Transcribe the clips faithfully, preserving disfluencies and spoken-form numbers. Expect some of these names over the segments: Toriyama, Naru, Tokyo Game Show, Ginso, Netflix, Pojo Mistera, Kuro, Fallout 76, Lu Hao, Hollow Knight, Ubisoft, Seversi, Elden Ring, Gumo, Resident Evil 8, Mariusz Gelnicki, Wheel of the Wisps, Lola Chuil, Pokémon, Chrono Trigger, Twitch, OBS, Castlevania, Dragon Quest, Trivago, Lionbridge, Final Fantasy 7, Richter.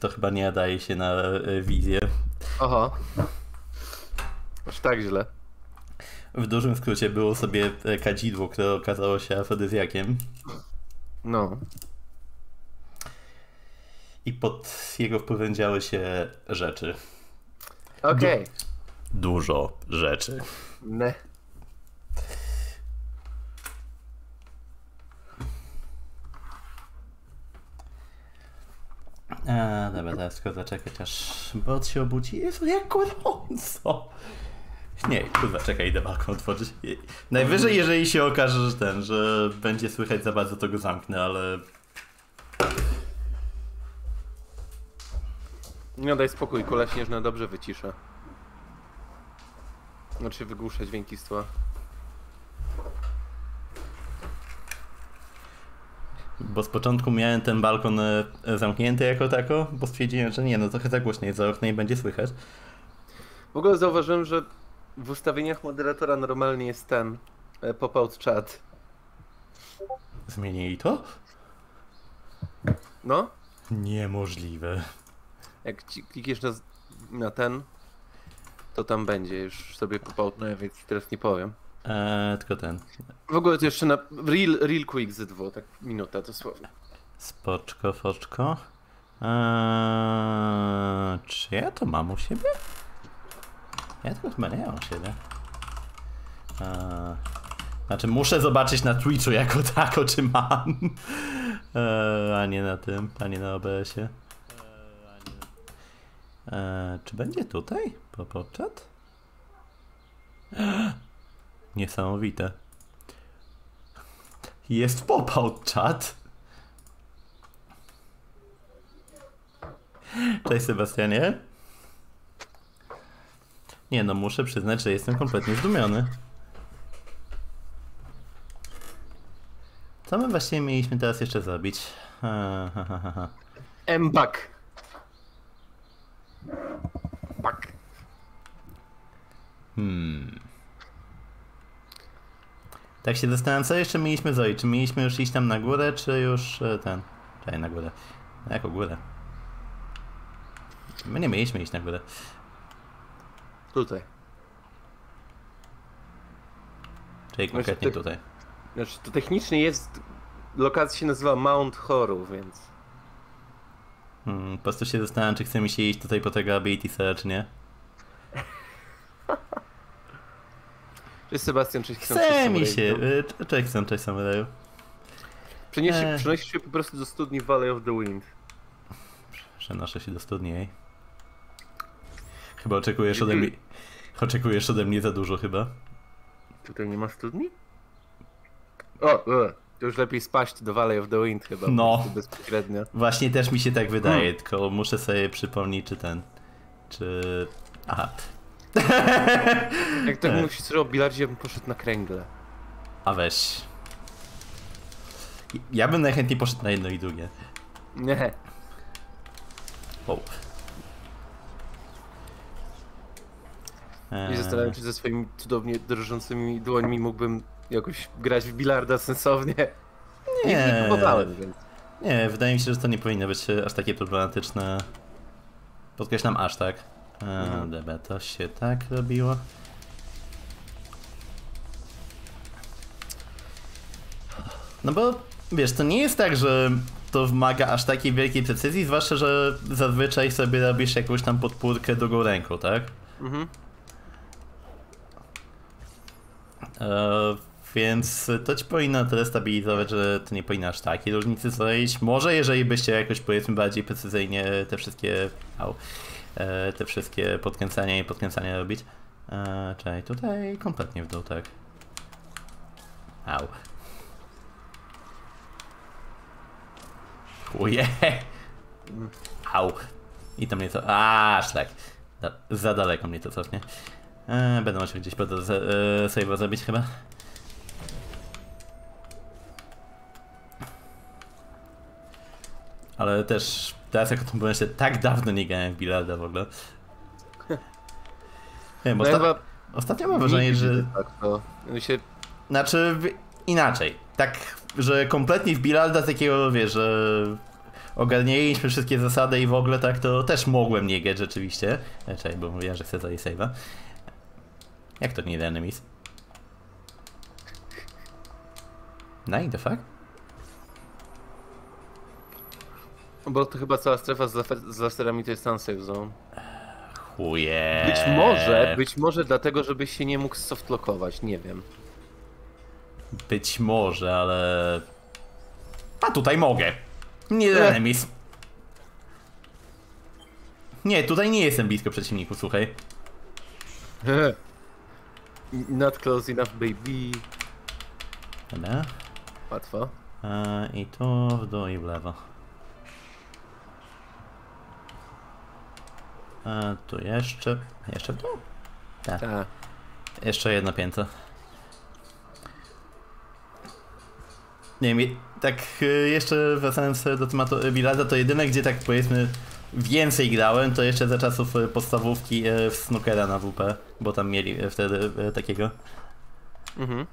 to chyba nie nadaje się na wizję. Aha. Aż tak źle. W dużym skrócie było sobie kadzidło, które okazało się afrodyzjakiem. No. I pod jego wpływem działy się rzeczy. Okej. Okay. Du dużo rzeczy. Ne. A, dobra, teraz tylko zaczekać, aż bot się obudzi. Jezu, jak gorąco! Nie, kurwa, czekaj, idę balkon otworzyć. Najwyżej, jeżeli się okaże, że ten, że będzie słychać za bardzo, to go zamknę, ale... No daj spokój, kula śnieżna dobrze wycisza. Znaczy wygłusza dźwięki z tła. Bo z początku miałem ten balkon zamknięty jako tako, bo stwierdziłem, że nie, no trochę za głośno jest, za oknem i będzie słychać. W ogóle zauważyłem, że w ustawieniach moderatora normalnie jest ten pop-out chat. Zmienili to? No? Niemożliwe. Jak klikniesz na, na ten, to tam będzie, już sobie popołudnę, więc teraz nie powiem. Eee, tylko ten. W ogóle to jeszcze na real, real quick zydwo, tak minuta dosłownie. Spoczko, foczko. Eee, czy ja to mam u siebie? Ja to chyba nie mam u siebie. Eee, znaczy muszę zobaczyć na Twitchu jako tako, czy mam. Eee, a nie na tym, a nie na O B S-ie. Eee, czy będzie tutaj? Popochat? Niesamowite. Jest pop-out chat. Cześć Sebastianie. Nie no, muszę przyznać, że jestem kompletnie zdumiony. Co my właśnie mieliśmy teraz jeszcze zrobić? Ha, ha, ha, ha. M-Bug. Pak. Hmm. Tak się zastanawiam, co jeszcze mieliśmy zrobić. Czy mieliśmy już iść tam na górę, czy już ten... Czekaj, na górę. Jako górę. My nie mieliśmy iść na górę. Tutaj. Czyli konkretnie znaczy, tutaj. Znaczy to technicznie jest... Lokacja się nazywa Mount Horu, więc... Hmm, po prostu się zastanawiam, czy chce mi się iść tutaj po tego ability sera, czy nie. Cześć Sebastian, cześć Kson, chce mi się, cześć Kson, cześć Samuraju. Przenosisz się po prostu do studni Valley of the Wind. Przenoszę się do studni, ej. Chyba oczekujesz ode mnie, oczekujesz ode mnie za dużo chyba. Tutaj nie ma studni? O, to już lepiej spaść do Valley of the Wind chyba. No, bezpośrednio. Właśnie też mi się tak wydaje, hmm. tylko muszę sobie przypomnieć, czy ten... Czy... Aha. Jak tak e. mówisz o bilardzie, bym poszedł na kręgle. A weź. Ja bym najchętniej poszedł na jedno i drugie. Nie. Wow. E. I zastanawiam się, czy ze swoimi cudownie drżącymi dłońmi mógłbym jakoś grać w bilarda sensownie. Nie, nie próbowałem, więc. Nie, wydaje mi się, że to nie powinno być aż takie problematyczne. Podkreślam aż tak. A, dobra, to się tak robiło. No bo wiesz, to nie jest tak, że to wymaga aż takiej wielkiej precyzji, zwłaszcza, że zazwyczaj sobie robisz jakąś tam podpórkę drugą ręką, tak? Mhm. E, więc to ci powinno tyle stabilizować, że to nie powinno aż takiej różnicy zrobić. Może jeżeli byście jakoś, powiedzmy, bardziej precyzyjnie te wszystkie... Au. Te wszystkie podkręcania i podkręcania robić. Eee, czekaj, tutaj kompletnie w dół, tak. Au. Chuje. Au. I to mnie to... Aaa, szlak. Da, za daleko mnie to cofnie. Eee, będę musiał gdzieś pod eee, save'a zrobić chyba. Ale też... Teraz jak o tym pomyślę, tak dawno nie grałem w bilarda w ogóle. Nie, bo no osta ja ostatnio mam wrażenie, że... Tak, to się... Znaczy, inaczej. Tak, że kompletnie w bilarda takiego, wiesz, że... ogarnięliśmy wszystkie zasady i w ogóle tak, to też mogłem nie grać rzeczywiście. Czekaj, bo mówiłem, że chcę zajść save'a. Jak to nie enemies? Nine the fuck? Bo to chyba cała strefa z laserami to jest unsafe zone. Chuje. Być może, być może dlatego, żebyś się nie mógł softlockować, nie wiem. Być może, ale... A tutaj mogę. Nie do enemies. Nie, tutaj nie jestem blisko przeciwników, słuchaj. Not close enough, baby. Dobra. Łatwo. I to w dół i w lewo. A tu jeszcze... Jeszcze w dół? Tak. Ta. Jeszcze jedno piętro. Nie wiem, tak jeszcze wracając do tematu Villada, to jedyne, gdzie tak powiedzmy więcej grałem, to jeszcze za czasów podstawówki w Snookera na W P, bo tam mieli wtedy takiego. Mhm.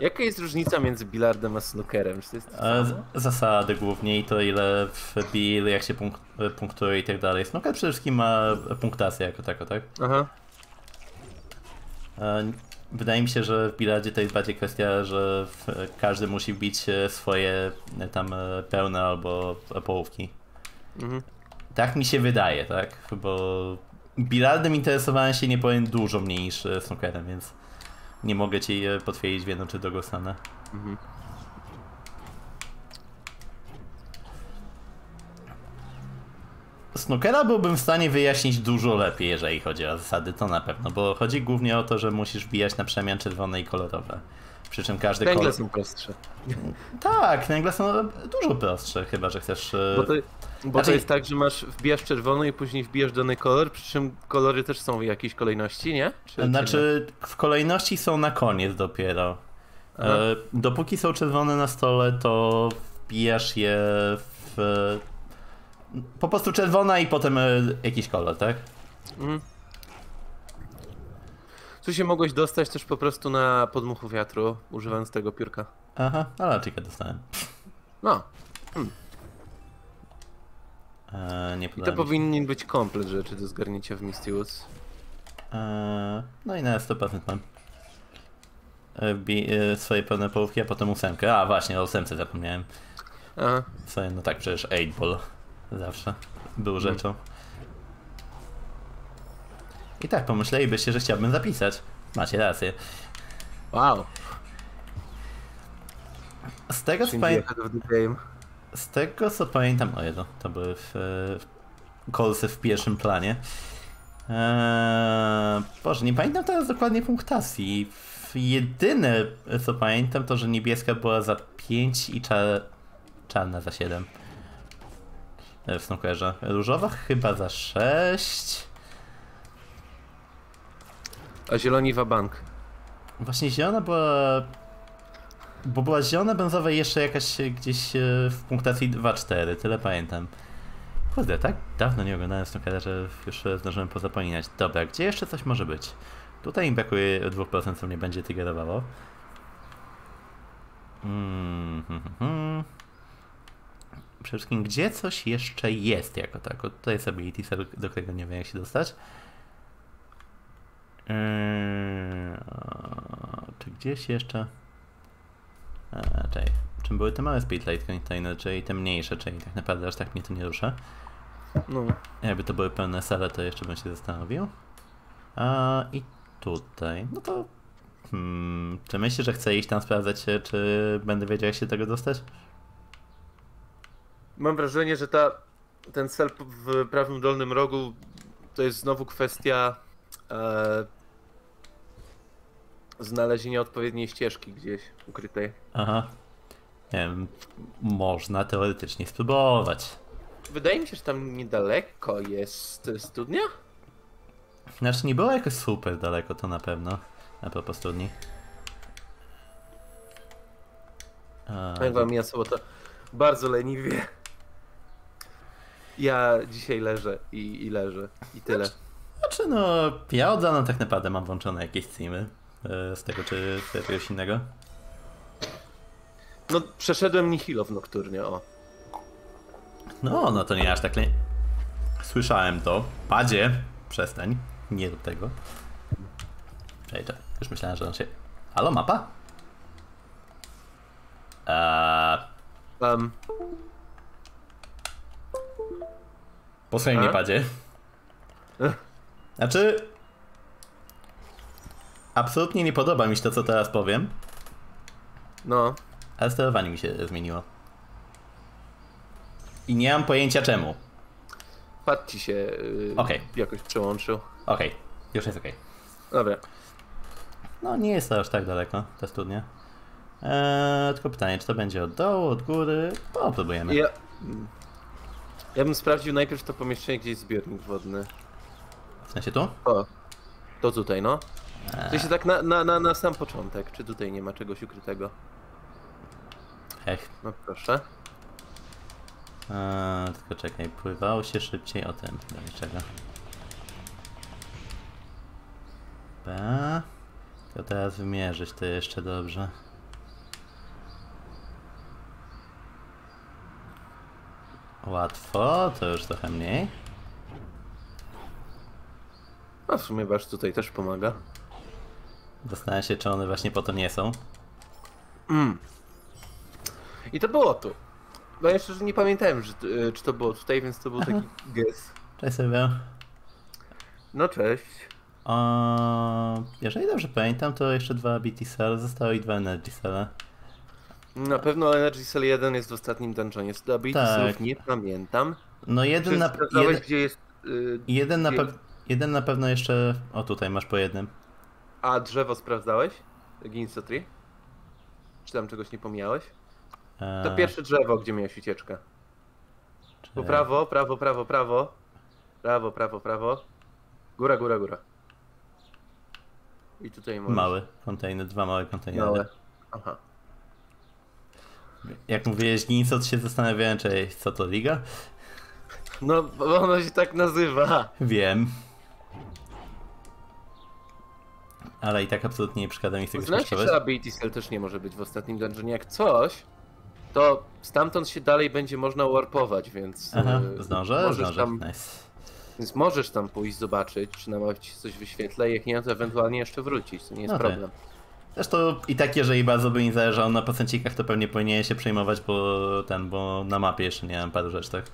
Jaka jest różnica między bilardem a snookerem? Czy to jest to samo? Zasady głównie i to ile w bil, jak się punkt, punktuje i tak dalej. Snooker przede wszystkim ma punktację jako tako, tak? Aha. Wydaje mi się, że w bilardzie to jest bardziej kwestia, że każdy musi bić swoje tam pełne albo połówki. Mhm. Tak mi się wydaje, tak? Bo bilardem interesowałem się, nie powiem, dużo mniej niż snookerem, więc... Nie mogę ci potwierdzić w jedną czy drugą stronę. Mhm. Snookera byłbym w stanie wyjaśnić dużo lepiej, jeżeli chodzi o zasady, to na pewno, bo chodzi głównie o to, że musisz bijać na przemian czerwone i kolorowe. Przy czym każdy kolor... Węgle są prostsze. Tak, węgle są dużo prostsze, chyba że chcesz... Bo, to, bo znaczy... to jest tak, że masz wbijasz czerwony i później wbijasz dany kolor, przy czym kolory też są w jakiejś kolejności, nie? Czy, znaczy czy nie? W kolejności są na koniec dopiero. Aha. Dopóki są czerwone na stole, to wbijasz je w... Po prostu czerwona i potem jakiś kolor, tak? Mhm. Tu się mogłeś dostać też po prostu na podmuchu wiatru, używając tego piórka. Aha, ale czeka dostałem. No. Hmm. Eee, nie I to powinien być komplet rzeczy do zgarnięcia w Misty Woods. Eee, no i na sto procent mam. Eee, e, swoje pełne połówki, a potem ósemkę. A właśnie, o ósemce zapomniałem. Aha. Sobie, no tak, przecież eight ball zawsze był hmm. rzeczą. I tak pomyślelibyście, że chciałbym zapisać. Macie rację. Wow. Z tego co pamiętam... Z tego co pamiętam... O jedno, to były w, w kolce w pierwszym planie. Eee, Boże, nie pamiętam teraz dokładnie punktacji. Jedyne co pamiętam to, że niebieska była za pięć i czar... czarna za siedem. W snookerze. Różowa chyba za sześć. A zieloni wabank. Właśnie zielona była... Bo była zielona, brązowa i jeszcze jakaś gdzieś w punktacji dwa cztery, tyle pamiętam. Kurde, tak dawno nie oglądałem snookera, że już zdążyłem pozapominać. Dobra, gdzie jeszcze coś może być? Tutaj im brakuje dwa procent, co mnie będzie tygerowało. Hmm, hmm, hmm. Przede wszystkim, gdzie coś jeszcze jest jako tako? To jest ability, do którego nie wiem jak się dostać. Eee, czy gdzieś jeszcze? Eee, czekaj. Czym były te małe speedlight container, czyli te mniejsze, czyli tak naprawdę aż tak mnie to nie rusza. No. Jakby to były pełne sale, to jeszcze bym się zastanowił. A i tutaj, no to... Hmm, czy myślisz, że chcę iść tam sprawdzać się, czy będę wiedział jak się tego dostać? Mam wrażenie, że ta, ten cel w prawym dolnym rogu to jest znowu kwestia... Eee, znalezienie odpowiedniej ścieżki gdzieś ukrytej. Aha. Nie wiem, można teoretycznie spróbować. Wydaje mi się, że tam niedaleko jest studnia? Znaczy nie było jakoś super daleko, to na pewno. A propos studni. Jak wam ja sobota bardzo leniwie. Ja dzisiaj leżę i, i leżę i tyle. Znaczy... Znaczy no, ja od dana tak naprawdę mam włączone jakieś streamy z tego czy z jakiegoś innego. No przeszedłem Nihilów nocturnie, o. No, no to nie aż tak nie... Słyszałem to. Padzie, przestań. Nie do tego. Przejdę. Już myślałem, że on się... Halo, mapa? Eee... Um. Posłuchaj mnie, Padzie. Znaczy... Absolutnie nie podoba mi się to, co teraz powiem. No. Ale sterowanie mi się zmieniło. I nie mam pojęcia czemu. Pad ci się yy, okay. jakoś przełączył. Okej, okay. Już jest okej. Okay. Dobra. No nie jest to aż tak daleko, to studnia. Eee, tylko pytanie, czy to będzie od dołu, od góry? Popróbujemy. Ja... ja bym sprawdził najpierw to pomieszczenie, gdzie jest zbiornik wodny. W sensie tu? O, to tutaj no. Eee. To się tak na, na, na, na sam początek, czy tutaj nie ma czegoś ukrytego? Ech. No proszę. Eee, tylko czekaj, pływało się szybciej o tym, do niczego. Ba. Tylko teraz wymierzyć to jeszcze dobrze. Łatwo, to już trochę mniej. A w sumie wasz tutaj też pomaga. Zastanawiam się, czy one właśnie po to nie są. Mm. I to było tu. No jeszcze nie pamiętałem, że, czy to było tutaj, więc to był Aha. taki guess. Cześć Sylwia. No cześć. O, jeżeli dobrze pamiętam, to jeszcze dwa B T Cell zostały i dwa Energy Cell. Na pewno Energy Cell jeden jest w ostatnim dungeonie. A B T tak. Cellów nie pamiętam. No jeden na pewno. Yy, jeden, gdzie... pe... jeden na pewno jeszcze. O tutaj masz po jednym. A drzewo sprawdzałeś? Ginso Tree? Czy tam czegoś nie pomijałeś? To pierwsze drzewo, gdzie miałeś ucieczkę. Po prawo, prawo, prawo, prawo. Prawo, prawo, prawo. Góra, góra, góra. I tutaj możesz... Mały kontener, dwa małe kontenery. Małe. Aha. Jak mówiłeś Ginsot, się zastanawiałem, czy co to liga? No, bo ono się tak nazywa. Wiem. Ale i tak absolutnie nie przeszkadza mi z tego skosztować. Znaczy, Ability Cell też nie może być w ostatnim dungeonie. Jak coś, to stamtąd się dalej będzie można warpować, więc... Aha, zdążę? Zdążę, tam... nice. Więc możesz tam pójść, zobaczyć, czy nam coś wyświetla i jak nie, to ewentualnie jeszcze wrócić, to nie jest okay. problem. Zresztą i tak, jeżeli bardzo by nie zależało na procencikach, to pewnie powinien się przejmować, bo ten, bo na mapie jeszcze nie mam paru rzeczy, tak?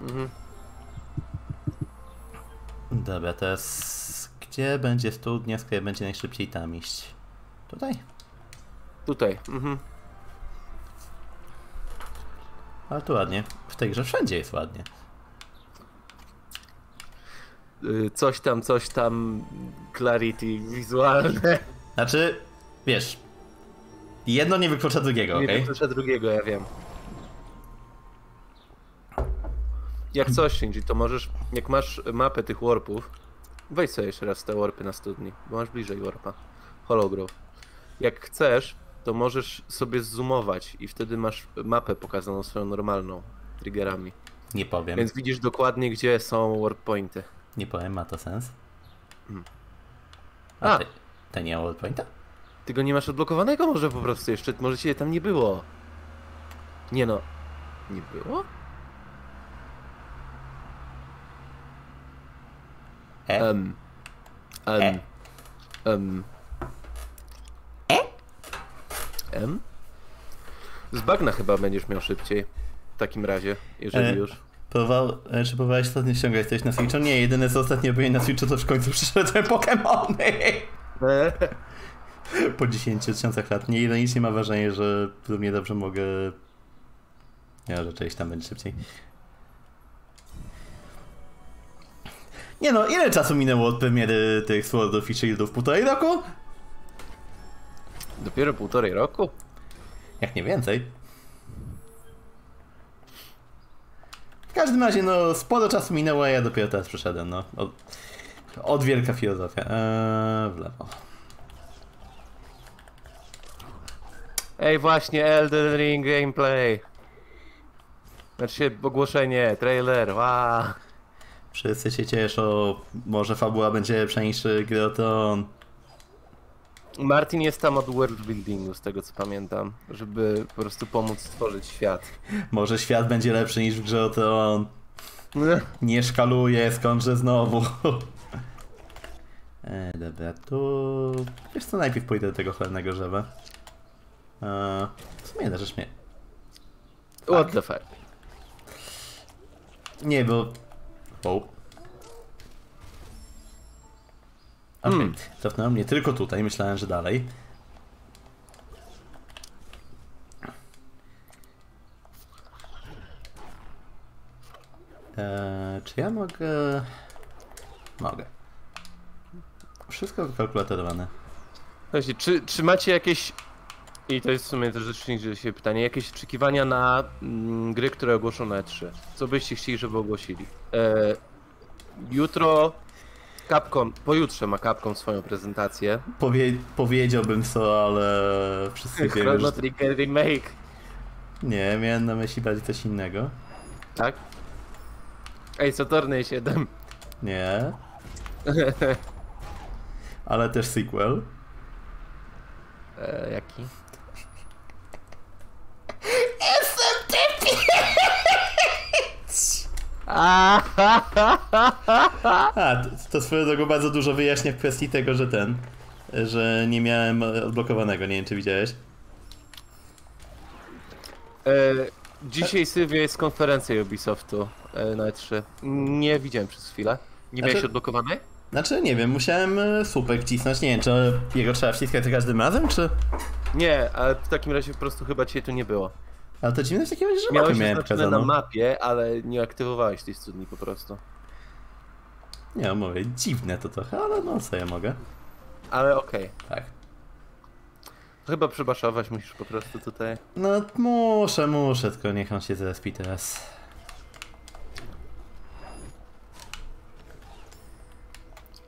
Mhm. Dobra, teraz gdzie będzie studnia, skoro będzie najszybciej tam iść? Tutaj? Tutaj, mhm. Ale tu ładnie. W tej grze wszędzie jest ładnie. Coś tam, coś tam, clarity wizualne. Znaczy, wiesz, jedno nie wyklucza drugiego, okej? Nie okay? wyklucza drugiego, ja wiem. Jak coś, Shinji, to możesz, jak masz mapę tych warpów, weź sobie jeszcze raz te warpy na studni, bo masz bliżej warpa. Hollow Grove. Jak chcesz, to możesz sobie zoomować i wtedy masz mapę pokazaną swoją normalną, triggerami. Nie powiem. Więc widzisz dokładnie, gdzie są warp pointy. Nie powiem, ma to sens. Hmm. A, A. Ty, ty nie ma warp pointa? Ty go nie masz odblokowanego może po prostu jeszcze, może cię tam nie było. Nie no. Nie było? E? Um. Um. E? Um. E? Um. Z bagna chyba będziesz miał szybciej. W takim razie, jeżeli e. już. Próbował, czy próbowałeś ostatnio ściągać coś na Switchu? Nie, jedyne co ostatnio byłem na Switchu to w końcu przyszedłem Pokémony. Po dziesięciu tysiącach lat. Nie, ironicznie mam wrażenie, że równie dobrze mogę... Nie, że czegoś tam będzie szybciej. Nie no, ile czasu minęło od premiery tych Swordów i Shieldów? Półtorej roku? Dopiero półtorej roku? Jak nie więcej. W każdym razie, no, sporo czasu minęło, a ja dopiero teraz przyszedłem, no. Od, od wielka filozofia. Eee, w lewo. Ej, właśnie, Elden Ring gameplay. Znaczy, ogłoszenie, trailer, wow. Wszyscy się cieszą, może fabuła będzie lepsza niż gry o tron. Martin jest tam od world buildingu, z tego co pamiętam, żeby po prostu pomóc stworzyć świat. Może świat będzie lepszy niż w grze o to on. Nie szkaluje, skądże znowu. E, dobra, tu... Wiesz co, najpierw pójdę do tego chlebnego drzewa. E, w sumie leżysz mnie. What the fuck? Nie, bo... Wow. Okej, okay. Cofnęło mnie tylko tutaj, myślałem, że dalej. Eee, czy ja mogę... Mogę. Wszystko kalkulatorowane. Właśnie, czy, czy macie jakieś... I to jest w sumie też rzeczywiście się pytanie. Jakieś oczekiwania na mm, gry, które ogłoszą na E trzy? Co byście chcieli, żeby ogłosili? Eee, jutro... Capcom, pojutrze ma Capcom swoją prezentację. Powie, powiedziałbym co, ale wszyscy wiemy, Chrono że... Trigger remake. Nie, miałem na myśli bardziej coś innego. Tak? Ace Attorney siedem. Nie. Ale też sequel. E, jaki? A, to, to swoją drogą bardzo dużo wyjaśnia w kwestii tego, że ten, że nie miałem odblokowanego, nie wiem czy widziałeś. E, dzisiaj Sylwia jest konferencja Ubisoftu e, na E trzy. Nie widziałem przez chwilę. Nie miałeś znaczy, odblokowanej? Znaczy nie wiem, musiałem słupek wcisnąć, nie wiem czy jego trzeba wciskać za każdym razem, czy... Nie, ale w takim razie po prostu chyba dzisiaj tu nie było. Ale to dziwne w takim razie, że mapy miałem pokazaną. Na mapie, ale nie aktywowałeś tej studni po prostu. Nie, mówię, dziwne to trochę, ale no co ja mogę. Ale okej. Okay. Tak. Chyba przebaszować musisz po prostu tutaj. No muszę, muszę, tylko niech on się zrespi teraz.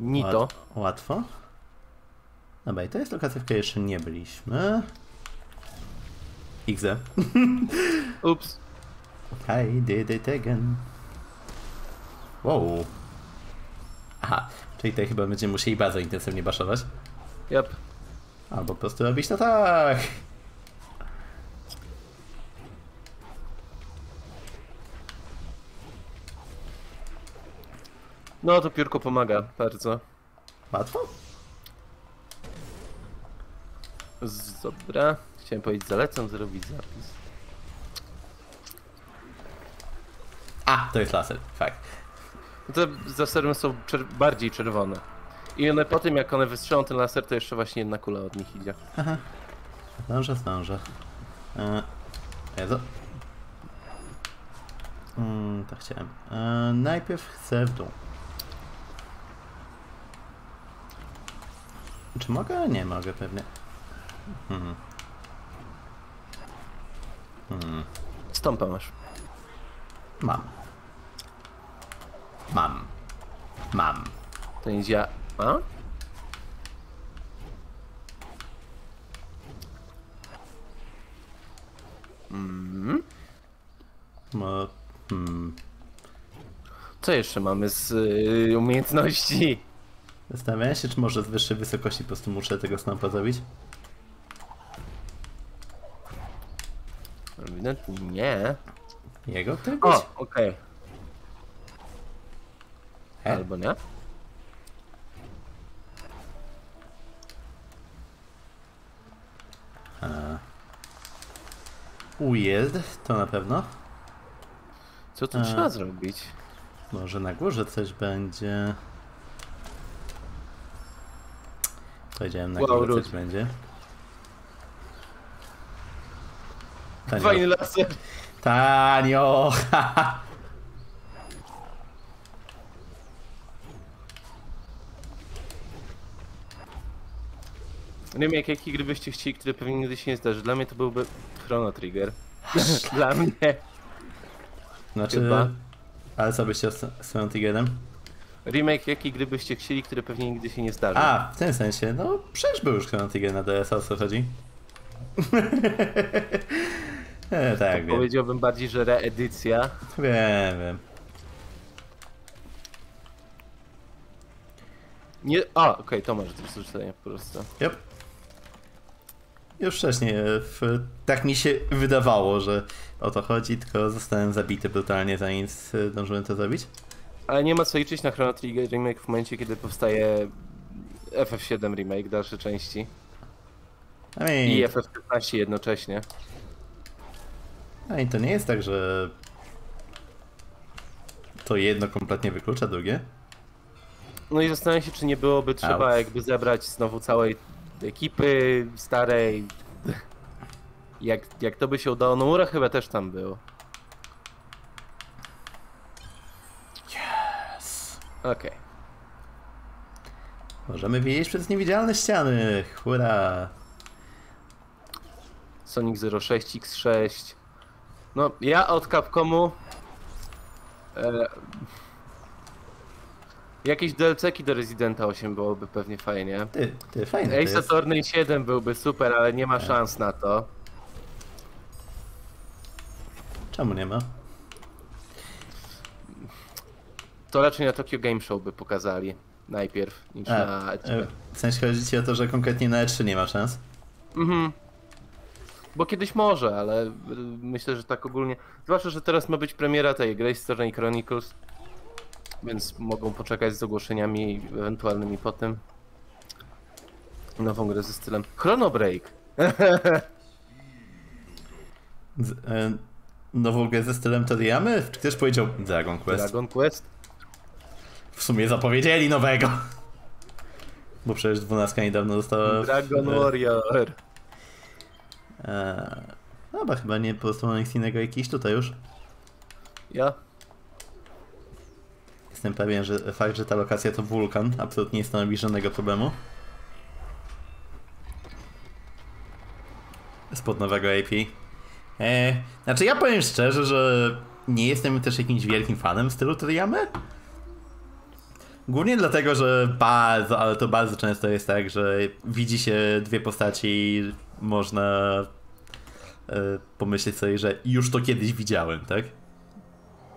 Nito. Łat, łatwo. Dobra, i to jest lokacja, w której jeszcze nie byliśmy. X D. Ups. I did it again. Wow. Aha, czyli tutaj chyba będziemy musieli bardzo intensywnie baszować. Yep. Albo po prostu robić to tak. No to piórko pomaga bardzo. Łatwo? Dobra. Chciałem powiedzieć, zalecam zrobić zapis. A, to jest laser, fakt. Te lasery są czer bardziej czerwone. I one po tym, jak one wystrzelą ten laser, to jeszcze właśnie jedna kula od nich idzie. Aha. Zdążę, zdążę. Eee, Jezu. Mm, to chciałem. Eee, najpierw chcę w dół. Czy mogę? Nie mogę pewnie. Mhm. Hmm. Stąpa masz. Mam. Mam. Mam. To nic ja... A? Mm. Ma... Hmm. Co jeszcze mamy z yy, umiejętności? Zastanawiam się, czy może z wyższej wysokości po prostu muszę tego stąpa zrobić. Nie. Jego ty? O, okej. Okay. Albo nie? Ujeżdż, to na pewno. Co tu A. trzeba zrobić? Może na górze coś będzie. Powiedziałem, na wow, górze ruch. coś będzie. Tanio. Fajny laser. Tanio. Nie wiem jak, jakie gry byście chcieli, które pewnie nigdy się nie zdarzy. Dla mnie to byłby Chrono Trigger. Dla mnie. Znaczy... Chyba. Ale co byście z Chrono Triggerem? Remake jakiej gry byście chcieli, które pewnie nigdy się nie zdarzy. A, w tym sensie, no przecież był już Chrono Trigger na D S, o co chodzi? E, tak, wiem. Powiedziałbym bardziej, że reedycja. Wiem, wiem. Nie... A, okej, okay, to masz do przeczytania po prostu. Yep. już wcześniej w, tak mi się wydawało, że o to chodzi, tylko zostałem zabity brutalnie, zanim zdążyłem to zrobić. Ale nie ma co liczyć na Chrono Trigger remake w momencie, kiedy powstaje F F siedem remake dalsze części. I, mean... I F F piętnaście jednocześnie. No i to nie jest tak, że to jedno kompletnie wyklucza drugie. No i zastanawiam się, czy nie byłoby trzeba Out. jakby zebrać znowu całej ekipy starej. Jak, jak to by się udało, Nomura chyba też tam było. Yes. Okej. Okay. Możemy widzieć przez niewidzialne ściany. Hurra. Sonic zero sześć X sześć. No, ja od Capcomu e, jakieś D L C ki do Residenta osiem byłoby pewnie fajnie. Ty, ty, fajnie Ace Attorney siedem byłby super, ale nie ma szans na to. Czemu nie ma? To raczej na Tokyo Game Show by pokazali najpierw niż A, na E trzy. W sensie chodzi ci o to, że konkretnie na E trzy nie ma szans? Mhm. Bo kiedyś może, ale myślę, że tak ogólnie. Zwłaszcza, że teraz ma być premiera tej gry Ace Attorney Chronicles, więc mogą poczekać z ogłoszeniami ewentualnymi po tym. Nową grę ze stylem Chrono Break. Z, e, nową grę ze stylem Toriyamy? Czy ktoś powiedział Dragon Quest? Dragon Quest? W sumie zapowiedzieli nowego. Bo przecież dwunastka niedawno została... Dragon w... Warrior. Eee, no bo chyba nie pozostało nic innego jakiś tutaj już. Ja? Jestem pewien, że fakt, że ta lokacja to wulkan, absolutnie nie stanowi żadnego problemu. Spod nowego A P. Eee, znaczy ja powiem szczerze, że nie jestem też jakimś wielkim fanem stylu Toriyamy. Głównie dlatego, że bardzo, ale to bardzo często jest tak, że widzi się dwie postaci, można y, pomyśleć sobie, że już to kiedyś widziałem, tak?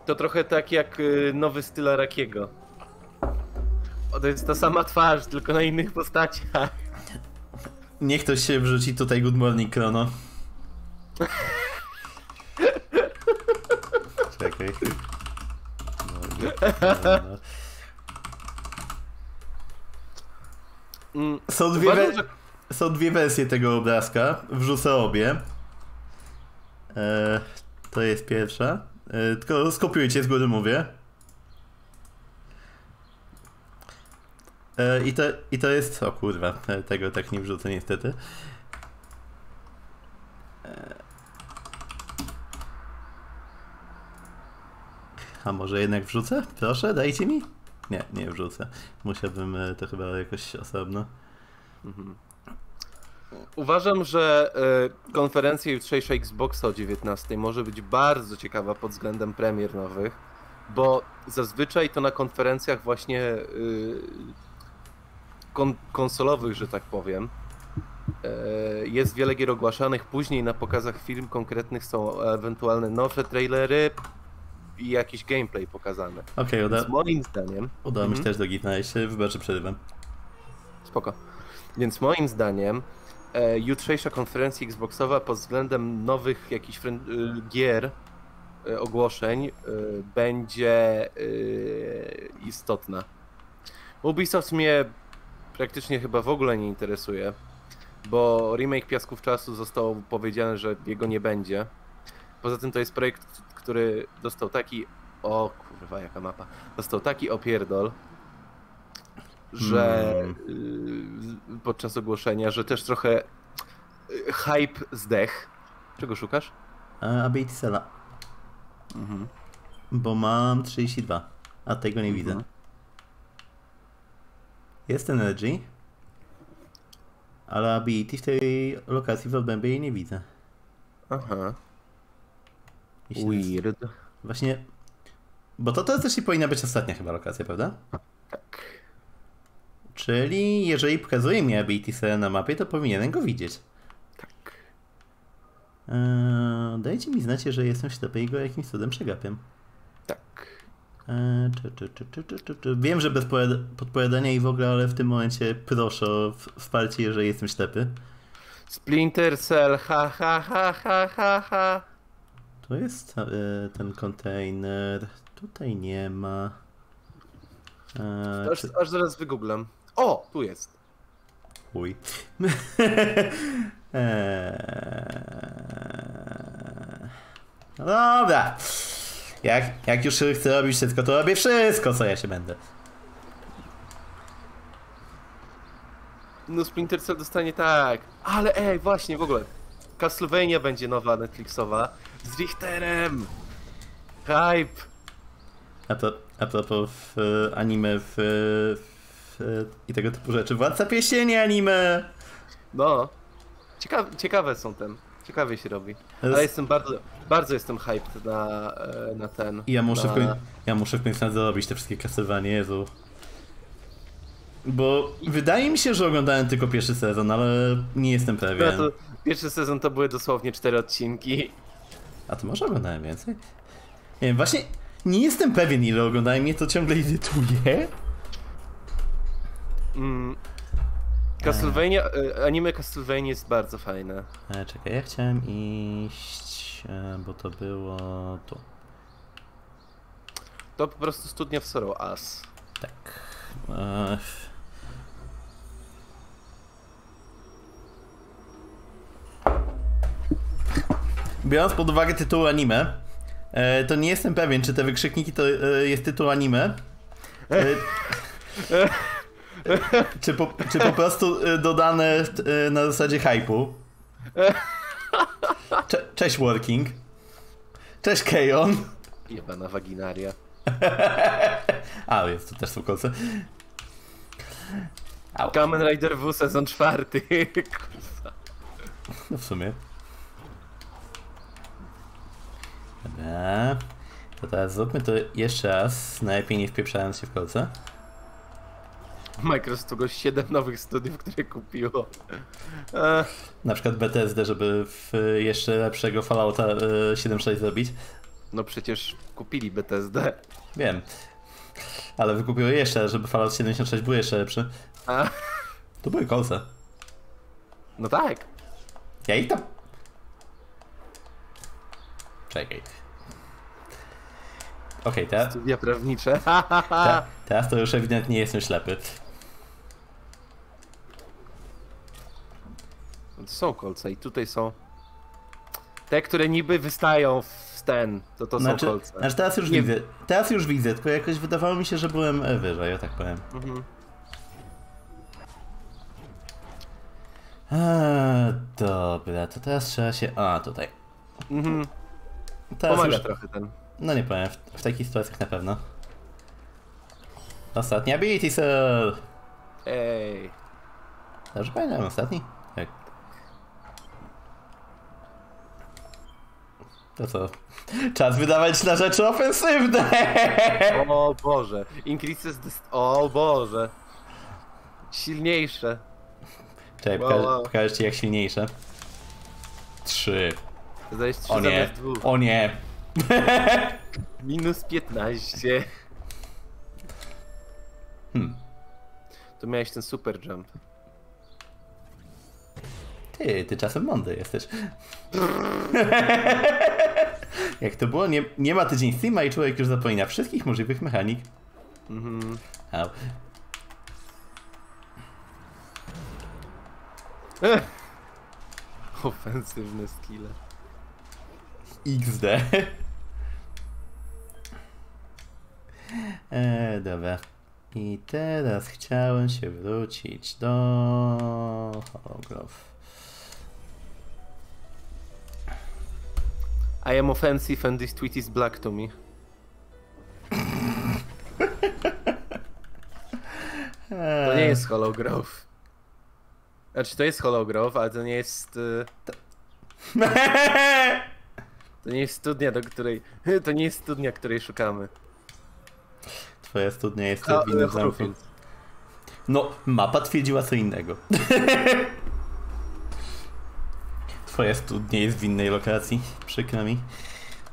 To trochę tak jak y, nowy styl Arakiego. O, to jest ta sama twarz, tylko na innych postaciach. Niech ktoś się wrzuci tutaj Good Morning Chrono. Czekaj. No, no, no. Są dwie, uważam, że... są dwie wersje tego obrazka, wrzucę obie. Eee, to jest pierwsza. Eee, tylko skopiujcie, z góry mówię. Eee, i, to, I to jest... O kurwa, tego tak nie wrzucę niestety. Eee... A może jednak wrzucę? Proszę, dajcie mi. Nie, nie wrzucę. Musiałbym to chyba jakoś osobno. Mhm. Uważam, że y, konferencja jutrzejsza Xboxa o dziewiętnastej może być bardzo ciekawa pod względem premier nowych, bo zazwyczaj to na konferencjach właśnie y, kon konsolowych, że tak powiem, y, jest wiele gier ogłaszanych. Później na pokazach firm konkretnych są ewentualne nowe trailery i jakiś gameplay pokazany. Okej, okay, uda... moim zdaniem... Udało mi się też do gitna, jeśli wybaczę, przerywam. Spoko. Więc moim zdaniem e, jutrzejsza konferencja Xboxowa pod względem nowych jakichś friend... gier, e, ogłoszeń e, będzie e, istotna. Ubisoft mnie praktycznie chyba w ogóle nie interesuje, bo remake Piasków Czasu zostało powiedziane, że jego nie będzie. Poza tym to jest projekt, który dostał taki, o kurwa jaka mapa, dostał taki opierdol, że hmm. y, podczas ogłoszenia, że też trochę y, hype zdech. Czego szukasz? Ability Cella. Mhm. Bo mam trzydzieści dwa, a tego nie mhm. widzę. Jest Energy, ale Ability w tej lokacji w obrębie jej nie widzę. Aha. Weird. Właśnie, bo to, to też nie powinna być ostatnia chyba lokacja, prawda? Tak. Czyli jeżeli pokazuje mi Ability Cell na mapie, to powinienem go widzieć. Tak. Eee, dajcie mi znać, że jestem ślepy i go jakimś cudem przegapiam. Tak. Eee, czy, czy, czy, czy, czy, czy, czy. Wiem, że bez podpowiadania i w ogóle, ale w tym momencie proszę o wsparcie, jeżeli jestem ślepy. Splinter Cell, ha ha ha ha ha ha. Tu jest yy, ten kontejner, tutaj nie ma. Eee, aż, czy... aż zaraz wygooglam. O, tu jest. Chuj. eee... No dobra. Jak, jak już chcę robić wszystko, to robię wszystko, co ja się będę. No Splinter Cell dostanie tak. Ale ej, właśnie, w ogóle. Castlevania będzie nowa, Netflixowa. Z Richterem. Hype. A to, a propos w, anime w, w, i tego typu rzeczy. Władca Pieśni anime. No. Cieka, ciekawe są ten. Ciekawie się robi. Ale jestem bardzo, bardzo jestem hyped na, na ten. I ja muszę na... w końcu, ja muszę w końcu zrobić te wszystkie Castlevania, Jezu. Bo wydaje mi się, że oglądałem tylko pierwszy sezon, ale nie jestem pewien. Ja to, pierwszy sezon to były dosłownie cztery odcinki. A to może oglądałem więcej? Nie wiem, właśnie nie jestem pewien, ile oglądałem, mnie to ciągle irytuje. Mm. Castlevania, eee. anime Castlevania jest bardzo fajne. Eee, czekaj, ja chciałem iść, bo to było tu. To po prostu studnia w Sorrow As. Tak. Eee. Biorąc pod uwagę tytuł anime, e, to nie jestem pewien, czy te wykrzykniki to e, jest tytuł anime. E, e, e, czy, po, czy po prostu e, dodane e, na zasadzie hype'u. Cze, cześć Working. Cześć Kejon. Jebana waginaria. A, więc to też są kolce. Kamen Rider W sezon czwarty. No w sumie. Dobra. To teraz zróbmy to jeszcze raz, najlepiej nie wpieprzając się w kolce. Microsoft to gość siedem nowych studiów, które kupiło. Na przykład Bethesda, żeby w jeszcze lepszego Fallouta siedem sześć zrobić. No przecież kupili Bethesda. Wiem. Ale wykupiły jeszcze, żeby Fallout siedemdziesiąt sześć był jeszcze lepszy. A. To były kolce. No tak. Ja i to. Czekaj. Okej, okay, teraz... Studia prawnicze. Ta, teraz to już ewidentnie jestem ślepy. To są kolce i tutaj są... Te, które niby wystają w ten, to to znaczy, są kolce. Znaczy teraz już nie... widzę, teraz już widzę, tylko jakoś wydawało mi się, że byłem wyżej, ja tak powiem. Mhm. A, dobra, to teraz trzeba się... A, tutaj. Mhm. Teraz pomaga już... trochę ten. No nie powiem, w, w takich sytuacjach na pewno. Ostatni Ability Cell! Ej. Dobrze pamiętam, ostatni? Tak. To co? Czas wydawać na rzeczy ofensywne! O Boże. Increases dist... O Boże. Silniejsze. Czekaj, wow, pokaż, wow. pokażę ci jak silniejsze. Trzy. Zdajesz trzy o nie. Dwóch. O nie. Minus piętnaście. Hmm. To miałeś ten super jump. Ty, ty czasem mądry jesteś. Jak to było? Nie, nie ma tydzień Steama i człowiek już zapomina wszystkich możliwych mechanik. Mhm. Au. Ofensywne skille. iks de. E, dobra. I teraz chciałem się wrócić do Hologrove. I am offensive and this tweet is black to me. To nie jest Hollow Grove. Znaczy to jest Hollow Grove, ale to nie jest... Y... To nie jest studnia, do której... To nie jest studnia, której szukamy. Twoja studnia jest w innym zamku. No, mapa twierdziła co innego. Twoja studnia jest w innej lokacji, przykro mi.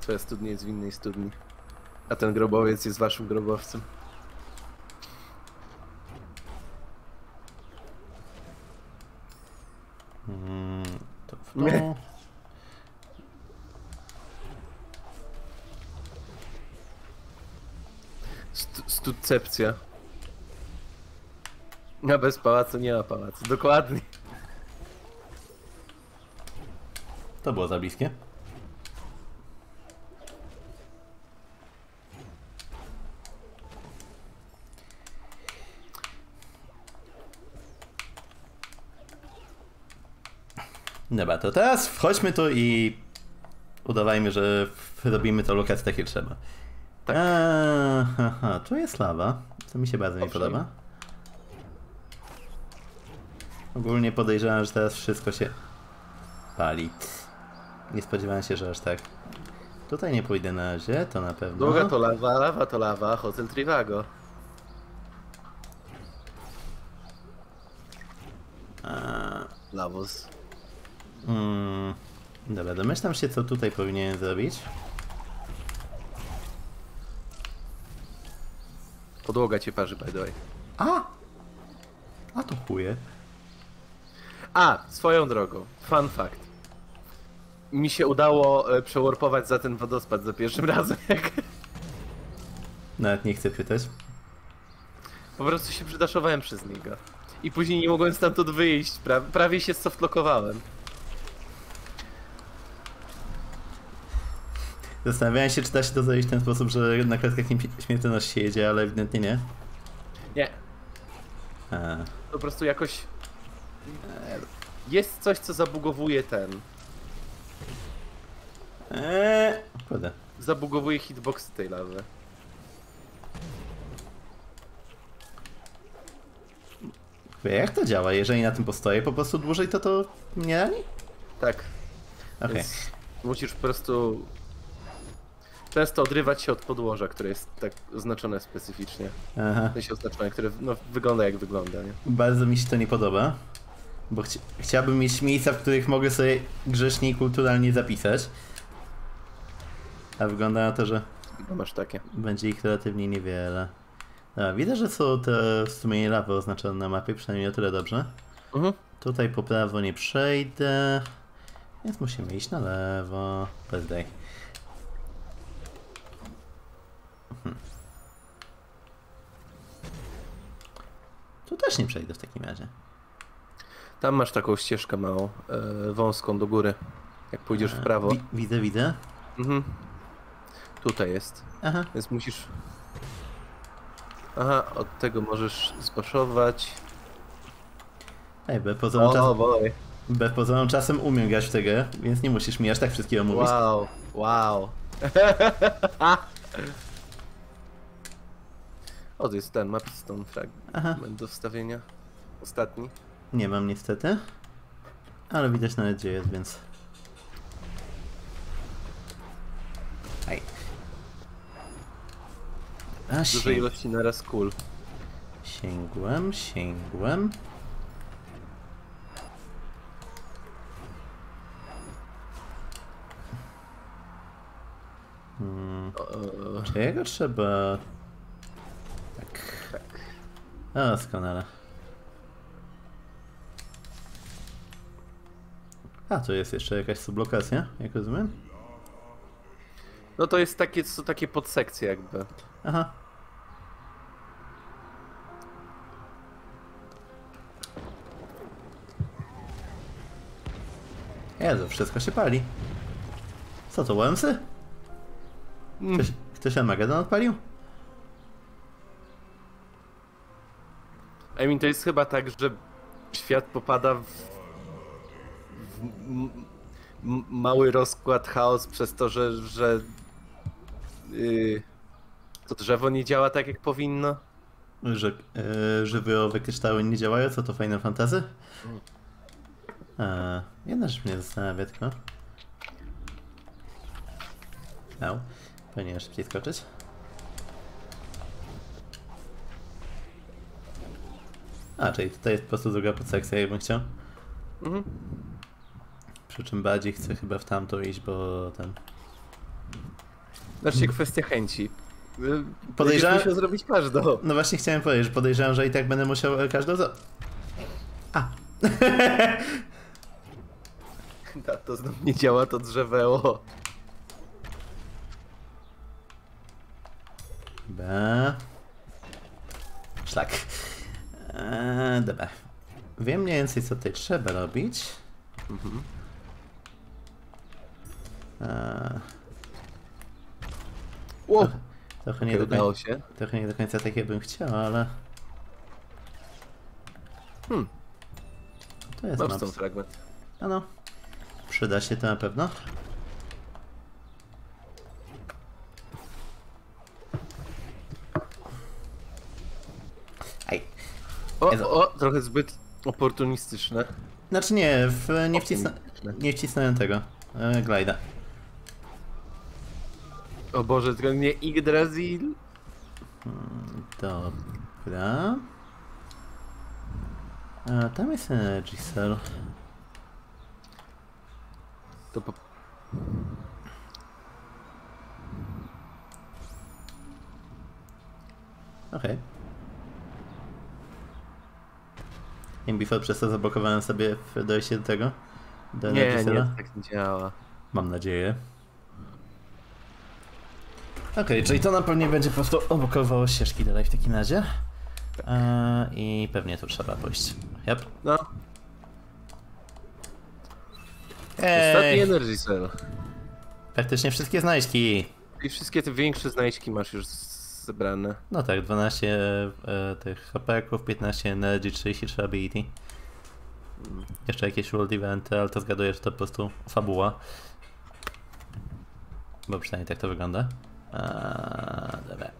Twoja studnia jest w innej studni. A ten grobowiec jest waszym grobowcem. Hmm. w domu. St Studcepcja. Na bez pałacu nie ma pałacu. Dokładnie. To było za bliskie. Dobra, to teraz wchodźmy tu i udawajmy, że robimy to lokację tak jak trzeba. Tak. Eee, aha, tu jest lawa, co mi się bardzo nie podoba. Ogólnie podejrzewam, że teraz wszystko się pali. Nie spodziewałem się, że aż tak. Tutaj nie pójdę na razie, to na pewno. Długa to lawa, lawa to lawa, Hotel Trivago. Eee. Lawus. Hmm, dobra, domyślam się, co tutaj powinienem zrobić. Podłoga cię parzy, by the way. A! A to chuje. A, swoją drogą, fun fact. Mi się udało e, przewarpować za ten wodospad za pierwszym razem, jak... Nawet nie chcę pytać. Po prostu się przydaszowałem przez niego. I później nie mogłem stamtąd wyjść, pra prawie się softlokowałem. Zastanawiałem się, czy da się to zrobić w ten sposób, że na klatkach śmiertelność się jedzie, ale ewidentnie nie. Nie. A. Po prostu jakoś... Jest coś, co zabugowuje ten... Eee, kurde. Zabugowuje hitboxy tej lawy. Jak to działa? Jeżeli na tym postoję po prostu dłużej, to to nie rani? Tak. Okej. Okay. Musisz po prostu... Często odrywać się od podłoża, które jest tak oznaczone specyficznie. Aha. To się oznaczone, które no, wygląda jak wygląda, nie? Bardzo mi się to nie podoba, bo chci chciałbym mieć miejsca, w których mogę sobie grzecznie i kulturalnie zapisać. A wygląda na to, że no masz takie. Będzie ich relatywnie niewiele. No, widzę, że są te w sumie lawy oznaczone na mapie, przynajmniej o tyle dobrze. Mhm. Tutaj po prawo nie przejdę, więc musimy iść na lewo. Bez daj. Hmm. Tu też nie przejdę w takim razie. Tam masz taką ścieżkę małą, yy, wąską do góry. Jak pójdziesz w prawo. Wi widzę, widzę. Mhm. Tutaj jest. Aha. Więc musisz... Aha, od tego możesz zbaszować. Ej, B poza czasem... B poza czasem umiem grać w tę grę, więc nie musisz mi aż tak wszystkiego mówić. Wow, wow. O, to jest ten mapstone fragment do wstawienia. Ostatni. Nie mam niestety. Ale widać na gdzie jest, więc... Aj. A, sięg... Dużej ilości naraz kul. Sięgłem, sięgłem. Hmm. Czy jego trzeba... O, doskonale. A, tu jest jeszcze jakaś sublokacja, jak rozumiem? No to jest takie, są takie podsekcje jakby. Aha. Jezu, wszystko się pali. Co to, łemsy? Mm. Ktoś, ktoś Armageddon odpalił? I mean, to jest chyba tak, że świat popada w, w mały rozkład, chaos przez to, że, że yy, to drzewo nie działa tak jak powinno. Że yy, żywiołowe kryształy nie działają? Co to Final Fantasy? A, jedna rzecz mnie zastanawia tylko. Au, powinienem szybciej skoczyć. A, czyli tutaj jest po prostu druga podsekcja, jakbym chciał. Mhm. Przy czym bardziej chcę chyba w tamto iść, bo ten... Znaczy kwestia chęci. Podejrzewam... Musiał zrobić każdą. No właśnie chciałem powiedzieć, że podejrzewam, że i tak będę musiał każdą... A! Na to znów nie działa to drzeweło. Dobra. Szlak. Eee, dobra. Wiem mniej więcej, co tutaj trzeba robić. Mhm. Eee. Wow. Trochę, trochę, nie do się. trochę nie do końca tak, jakbym chciał, ale... Hmm. To jest maps. Masz fragment. A no. Przyda się to na pewno. O, o, trochę zbyt oportunistyczne. Znaczy nie, w, nie, wcisna, nie wcisnąłem tego. E, Glajda. O Boże, tylko nie Yggdrasil. Dobra. A tam jest Energy Cell. To po... Okej. Okay. Before przez to zablokowałem sobie w dojście do tego. Do nie, nie, tak nie działa. Mam nadzieję. Okej, okay, czyli to na pewno będzie po prostu oblokowało ścieżki dalej w takim razie. Tak. Eee, I pewnie tu trzeba pójść. Yep. No. Ostatni Energy Cell. Praktycznie wszystkie znajdźki. I wszystkie te większe znajdźki masz już z... zebrane. No tak, dwanaście e, tych hapeków, piętnaście Energy, trzydzieści trzy Ability. Hmm. Jeszcze jakieś World Eventy, ale to zgaduję, że to po prostu fabuła. Bo przynajmniej tak to wygląda. Eee, dobra.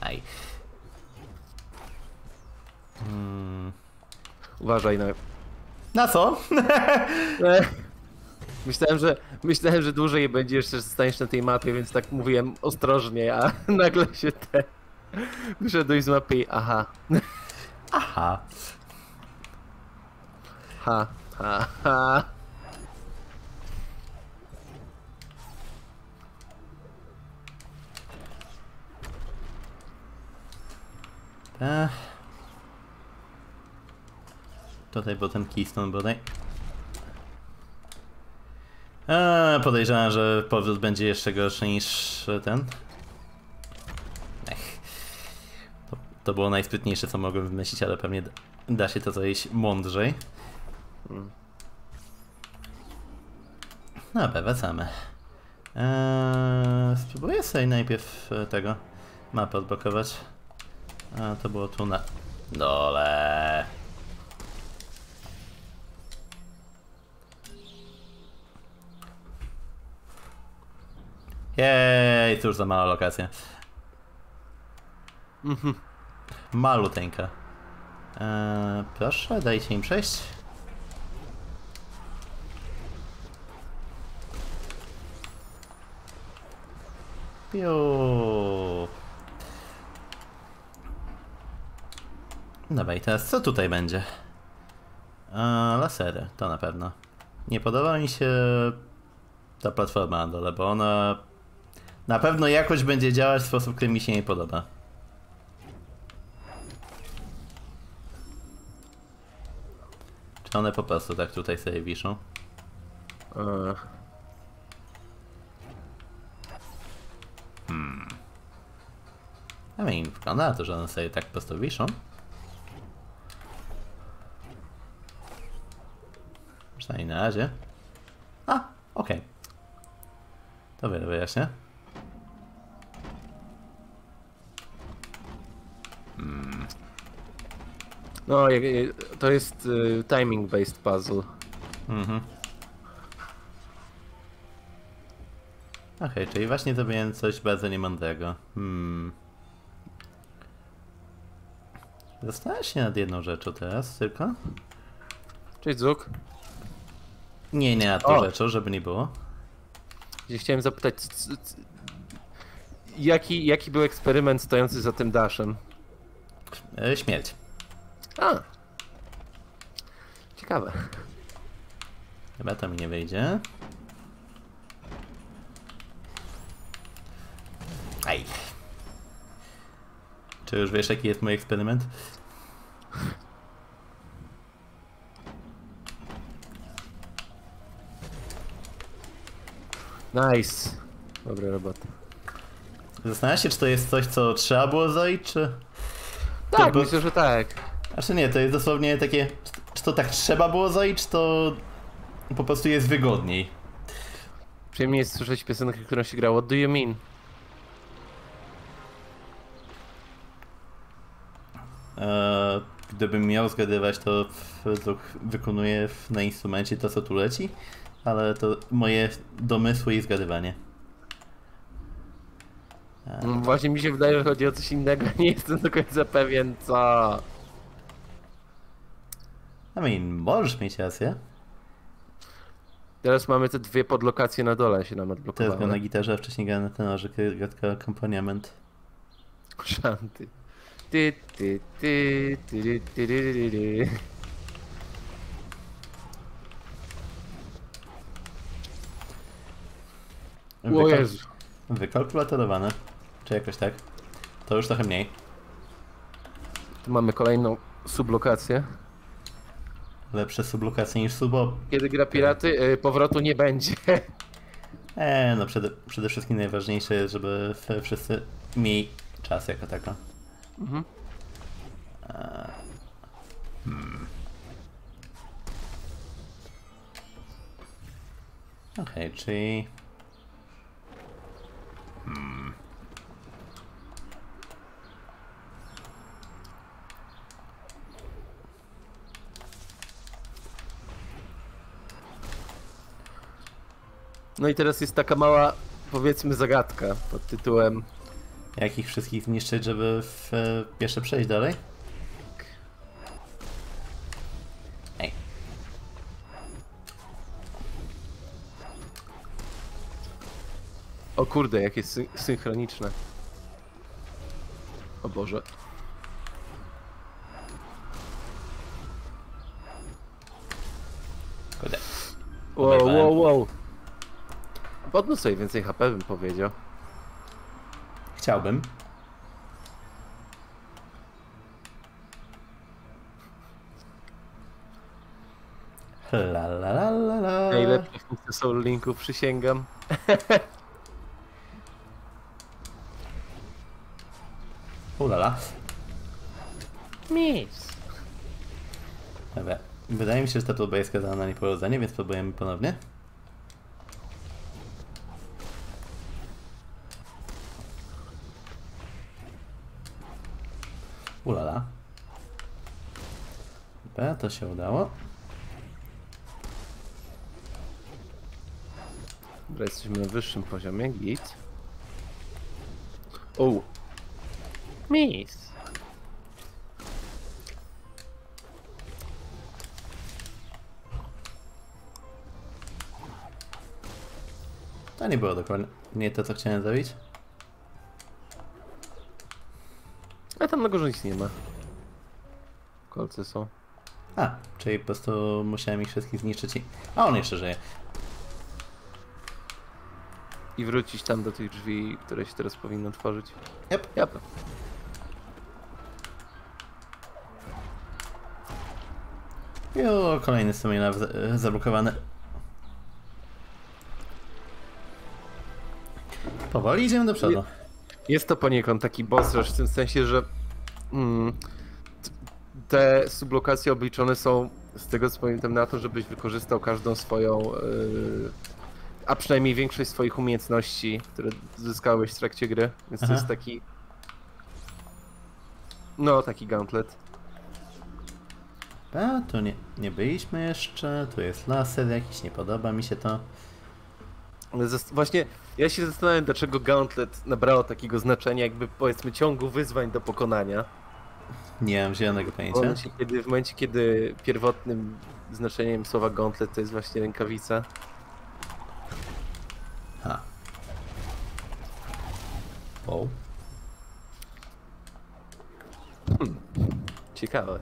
Aj. Hmm. Uważaj na... Na co? Myślałem, że myślałem, że dłużej będzie jeszcze staniesz na tej mapie, więc tak mówiłem ostrożnie, a nagle się te... Wyszedłeś z mapy i aha. Aha. Ha, ha, ha. Ech. Tutaj potem Keystone bodaj. Eee, podejrzewam, że powrót będzie jeszcze gorszy niż ten. Ech. To, to było najsprytniejsze, co mogłem wymyślić, ale pewnie da, da się to zejść mądrzej. Dobra, wracamy. Eee, spróbuję sobie najpierw tego mapę odblokować. A to było tu na dole. Jej, cóż za mała lokacja. Mhm. Maluteńka. Eee, proszę, dajcie im przejść. Piu. Dobra, i teraz co tutaj będzie? Eee, lasery, to na pewno. Nie podoba mi się ta platforma na dole, bo ona... Na pewno jakoś będzie działać w sposób, który mi się nie podoba. Czy one po prostu tak tutaj sobie wiszą? Hmm. A mi wygląda na to, że one sobie tak po prostu wiszą. Przynajmniej na razie. A, okej. Okay. To wiele wyjaśnię. No, to jest y, timing-based puzzle. Mhm. Okej, okay, czyli właśnie zrobiłem coś bardzo niemądrego. Hmm. Zastanawiam się nad jedną rzeczą teraz tylko. Cześć, Zuk. Nie, nie nad tą o. rzeczą, żeby nie było. Ja chciałem zapytać, jaki, jaki był eksperyment stojący za tym daszem? E, śmierć. A! Ciekawe. Chyba to mi nie wyjdzie. Aj. Czy już wiesz, jaki jest mój eksperyment? Nice. Dobra robota. Zastanawiasz się, czy to jest coś, co trzeba było zrobić, czy... Tak, to myślę, by... że tak. Znaczy nie, to jest dosłownie takie... Czy to tak trzeba było zrobić, to... Po prostu jest wygodniej. Przyjemnie jest słyszeć piosenkę, którą się grało. What do you mean? Eee, gdybym miał zgadywać, to w, to wykonuję w, na instrumencie to, co tu leci, ale to moje domysły i zgadywanie. Eee. No właśnie mi się wydaje, że chodzi o coś innego, nie jestem do końca pewien co. I mean, możesz mieć rację. Teraz mamy te dwie podlokacje na dole, się nam odblokowały. Teraz gra na gitarze, a wcześniej gra na tenorze, gadka akompaniament. Szanty. Ty, ty, ty, ty, ty, ty, ty, ty. O Jezu. Wykalkulatorowane. Czy jakoś tak? To już trochę mniej. Tu mamy kolejną sublokację. Lepsze sublokacje niż subo. Kiedy gra piraty, yy, powrotu nie będzie. Eee, no przede, przede wszystkim najważniejsze jest, żeby wszyscy mieli czas jako taka. Mhm. Hmm. Okej, okay, czyli... Hmm. No i teraz jest taka mała, powiedzmy, zagadka pod tytułem... Jak ich wszystkich zniszczyć, żeby w, w, jeszcze przejść dalej? Ej. O kurde, jakie sy synchroniczne. O Boże. Kurde. Wow, wow, wow. Podnóż sobie więcej H P, bym powiedział. Chciałbym. La, la, la, la, la. Najlepsze funkcje Soul Linku, przysięgam. Ulala. Miss. Dobra. Wydaje mi się, że ta próba jest skazana na niepowodzenie, więc próbujemy ponownie. Ulala. Dobra, to się udało. Dobra, jesteśmy na wyższym poziomie, git. O! Miss! To nie było dokładnie nie to, co chciałem zrobić. A tam na górze nic nie ma. Kolce są. A, czyli po prostu musiałem ich wszystkich zniszczyć i... A on jeszcze żyje. I wrócić tam do tych drzwi, które się teraz powinno otworzyć. Yep. Yep. I o, kolejny sumienia zablokowany. Powoli idziemy do przodu. Je Jest to poniekąd taki boss rush w tym sensie, że mm, te sublokacje obliczone są, z tego co pamiętam, na to, żebyś wykorzystał każdą swoją, yy, a przynajmniej większość swoich umiejętności, które zyskałeś w trakcie gry, więc Aha. to jest taki, no taki gauntlet. A, tu nie, nie byliśmy jeszcze, tu jest laser jakiś, nie podoba mi się to. Ale właśnie ja się zastanawiam, dlaczego Gauntlet nabrało takiego znaczenia, jakby powiedzmy ciągu wyzwań do pokonania. Nie mam zielonego pojęcia. W momencie, kiedy, w momencie, kiedy pierwotnym znaczeniem słowa Gauntlet to jest właśnie rękawica. Ha. O. Hmm. Ciekawe.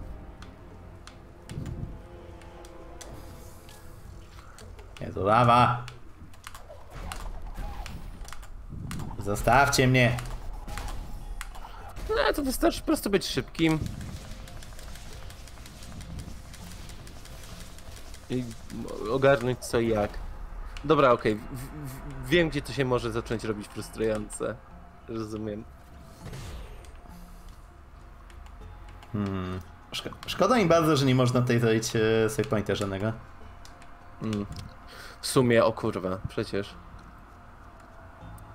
Jezu, lawa! Zostawcie mnie! No to wystarczy po prostu być szybkim. I ogarnąć co i jak. Dobra, okej. Okay. Wiem, gdzie to się może zacząć robić frustrujące. Rozumiem. Hmm. Szko szkoda mi bardzo, że nie można tutaj zrobić e, save pointa żadnego. Mm. W sumie, o kurwa, przecież.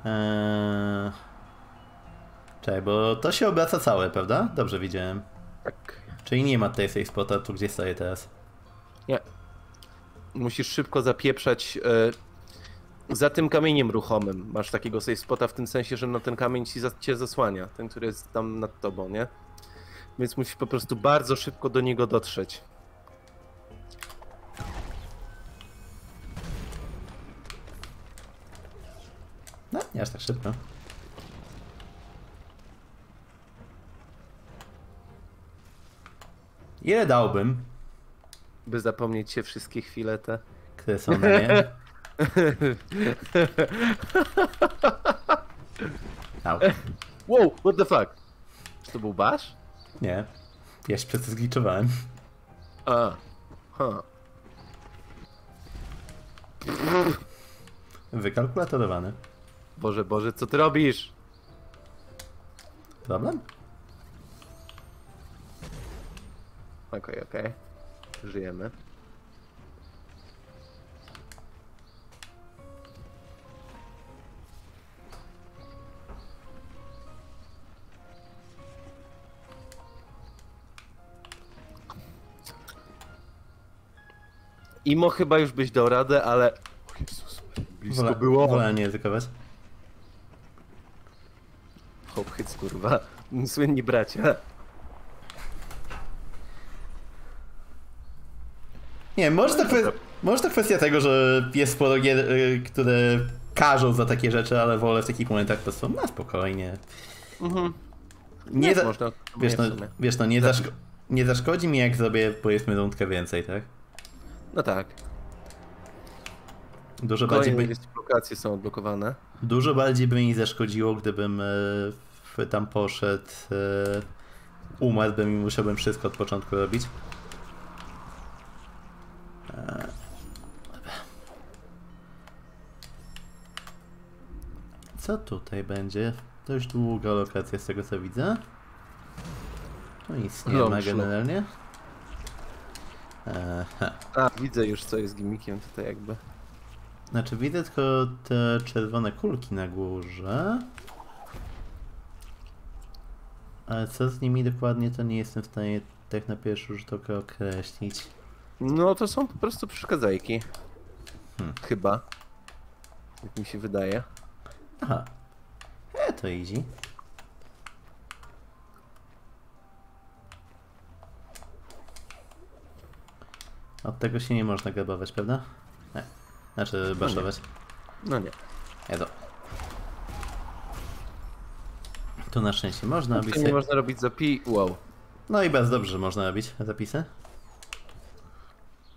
Eee... Czekaj, bo to się obraca całe, prawda? Dobrze widziałem. Tak. Czyli nie ma tej safe spota tu, gdzie stoję teraz. Nie. Musisz szybko zapieprzać e, za tym kamieniem ruchomym. Masz takiego safe spota w tym sensie, że no, ten kamień ci za, cię zasłania. Ten, który jest tam nad tobą, nie? Więc musisz po prostu bardzo szybko do niego dotrzeć. No, nie aż tak szybko. Ile dałbym? By zapomnieć się wszystkie chwile te... Które są na nie? Wow, what the fuck? Czy to był basz? Nie. Ja się przez to zgliczowałem. A. Huh. Wykalkulatorowany. Boże, Boże, co ty robisz? Problem? Okej, okay, okej. Okay. Żyjemy. Imo chyba już byś dał radę, ale... O Jezus, blisko wola, było. Wola nie ryzykować. Hop, hyc, kurwa. Słynni bracia. Nie, może to, może to kwestia tego, że jest sporo gier, które karzą za takie rzeczy, ale wolę w takich momentach po prostu na spokojnie. Mhm. Nie za, można, wiesz, no, wiesz no, nie, zaszko nie zaszkodzi mi, jak zrobię powiedzmy rundkę więcej, tak? No tak. Dużo bardziej by... lokacje są odblokowane. Dużo bardziej by mi zaszkodziło, gdybym e, tam poszedł, e, umarłbym i musiałbym wszystko od początku robić. E, co tutaj będzie? Dość długa lokacja z tego co widzę. No nic nie ma generalnie. Aha. A, widzę już co jest gimikiem tutaj jakby. Znaczy widzę tylko te czerwone kulki na górze. Ale co z nimi dokładnie, to nie jestem w stanie tak na pierwszy rzut oka określić. No to są po prostu przeszkadzajki. Hmm. Chyba. Jak mi się wydaje. Aha. E, to easy. Od tego się nie można grabować, prawda? Nie. Znaczy baszować. No nie. No nie. Tu na szczęście można robić... nie można robić zapi... wow. No i bardzo dobrze można robić zapisy.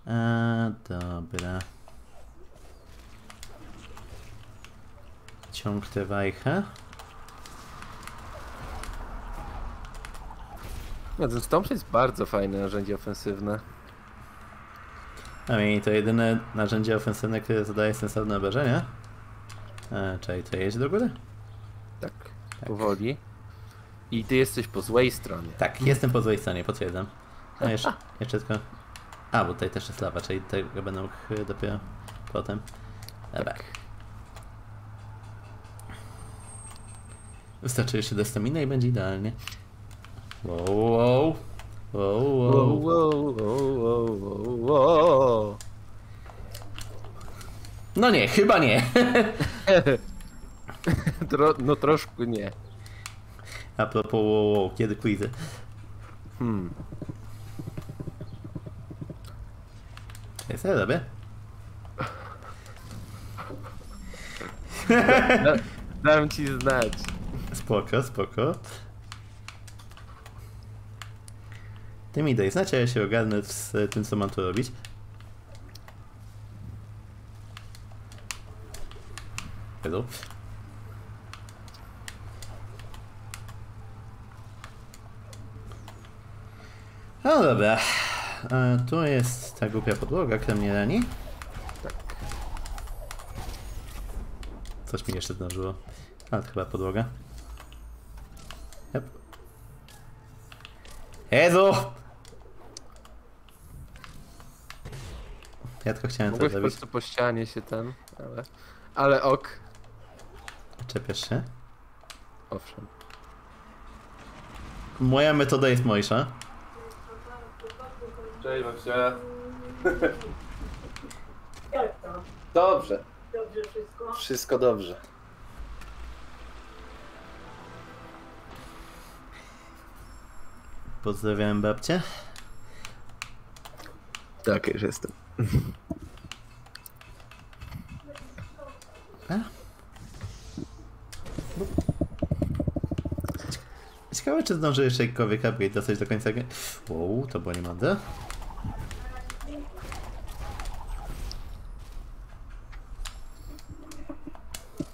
Eee, dobra. Ciąg te wajchę. No ten stomp jest bardzo fajne narzędzie ofensywne. A mi to jedyne narzędzie ofensywne, które zadaje sensowne obrażenia. Czyli to jeździ do góry? Tak, tak, powoli. I ty jesteś po złej stronie. Tak, jestem po złej stronie, potwierdzam. No jeszcze, jeszcze tylko... A, bo tutaj też jest lawa, czyli tego będę mógł dopiero potem. Dobra. Tak. Wystarczy jeszcze do stamina i będzie idealnie. Wow, wow. Wow, wow, wow, wow, wow, wow. No nie, chyba nie. Tro, no troszkę nie. A propos wow, wow, kiedy quizy? Hmm. Co ja sobie robię? Da, dam ci znać. Spoko, spoko. Ty mi daj znać, a ja się ogarnę z tym, co mam tu robić. Hello. No dobra. E, tu jest ta głupia podłoga, która mnie rani. Tak. Coś mi jeszcze zdążyło. Ale to chyba podłoga. Yep. Jezu! Ja tylko chciałem to zrobić. Po prostu po ścianie się ten, ale... Ale ok. Czepiasz się? Owszem. Moja metoda jest mojsza. Cześć, mam się. Jak to? Dobrze. Dobrze wszystko? Wszystko dobrze. Pozdrawiam babcię. Tak, już jestem. Ciekawe, czy zdążę jeszcze jakikolwiek upgrade dostać do końca gry. Wow, to było niemądre.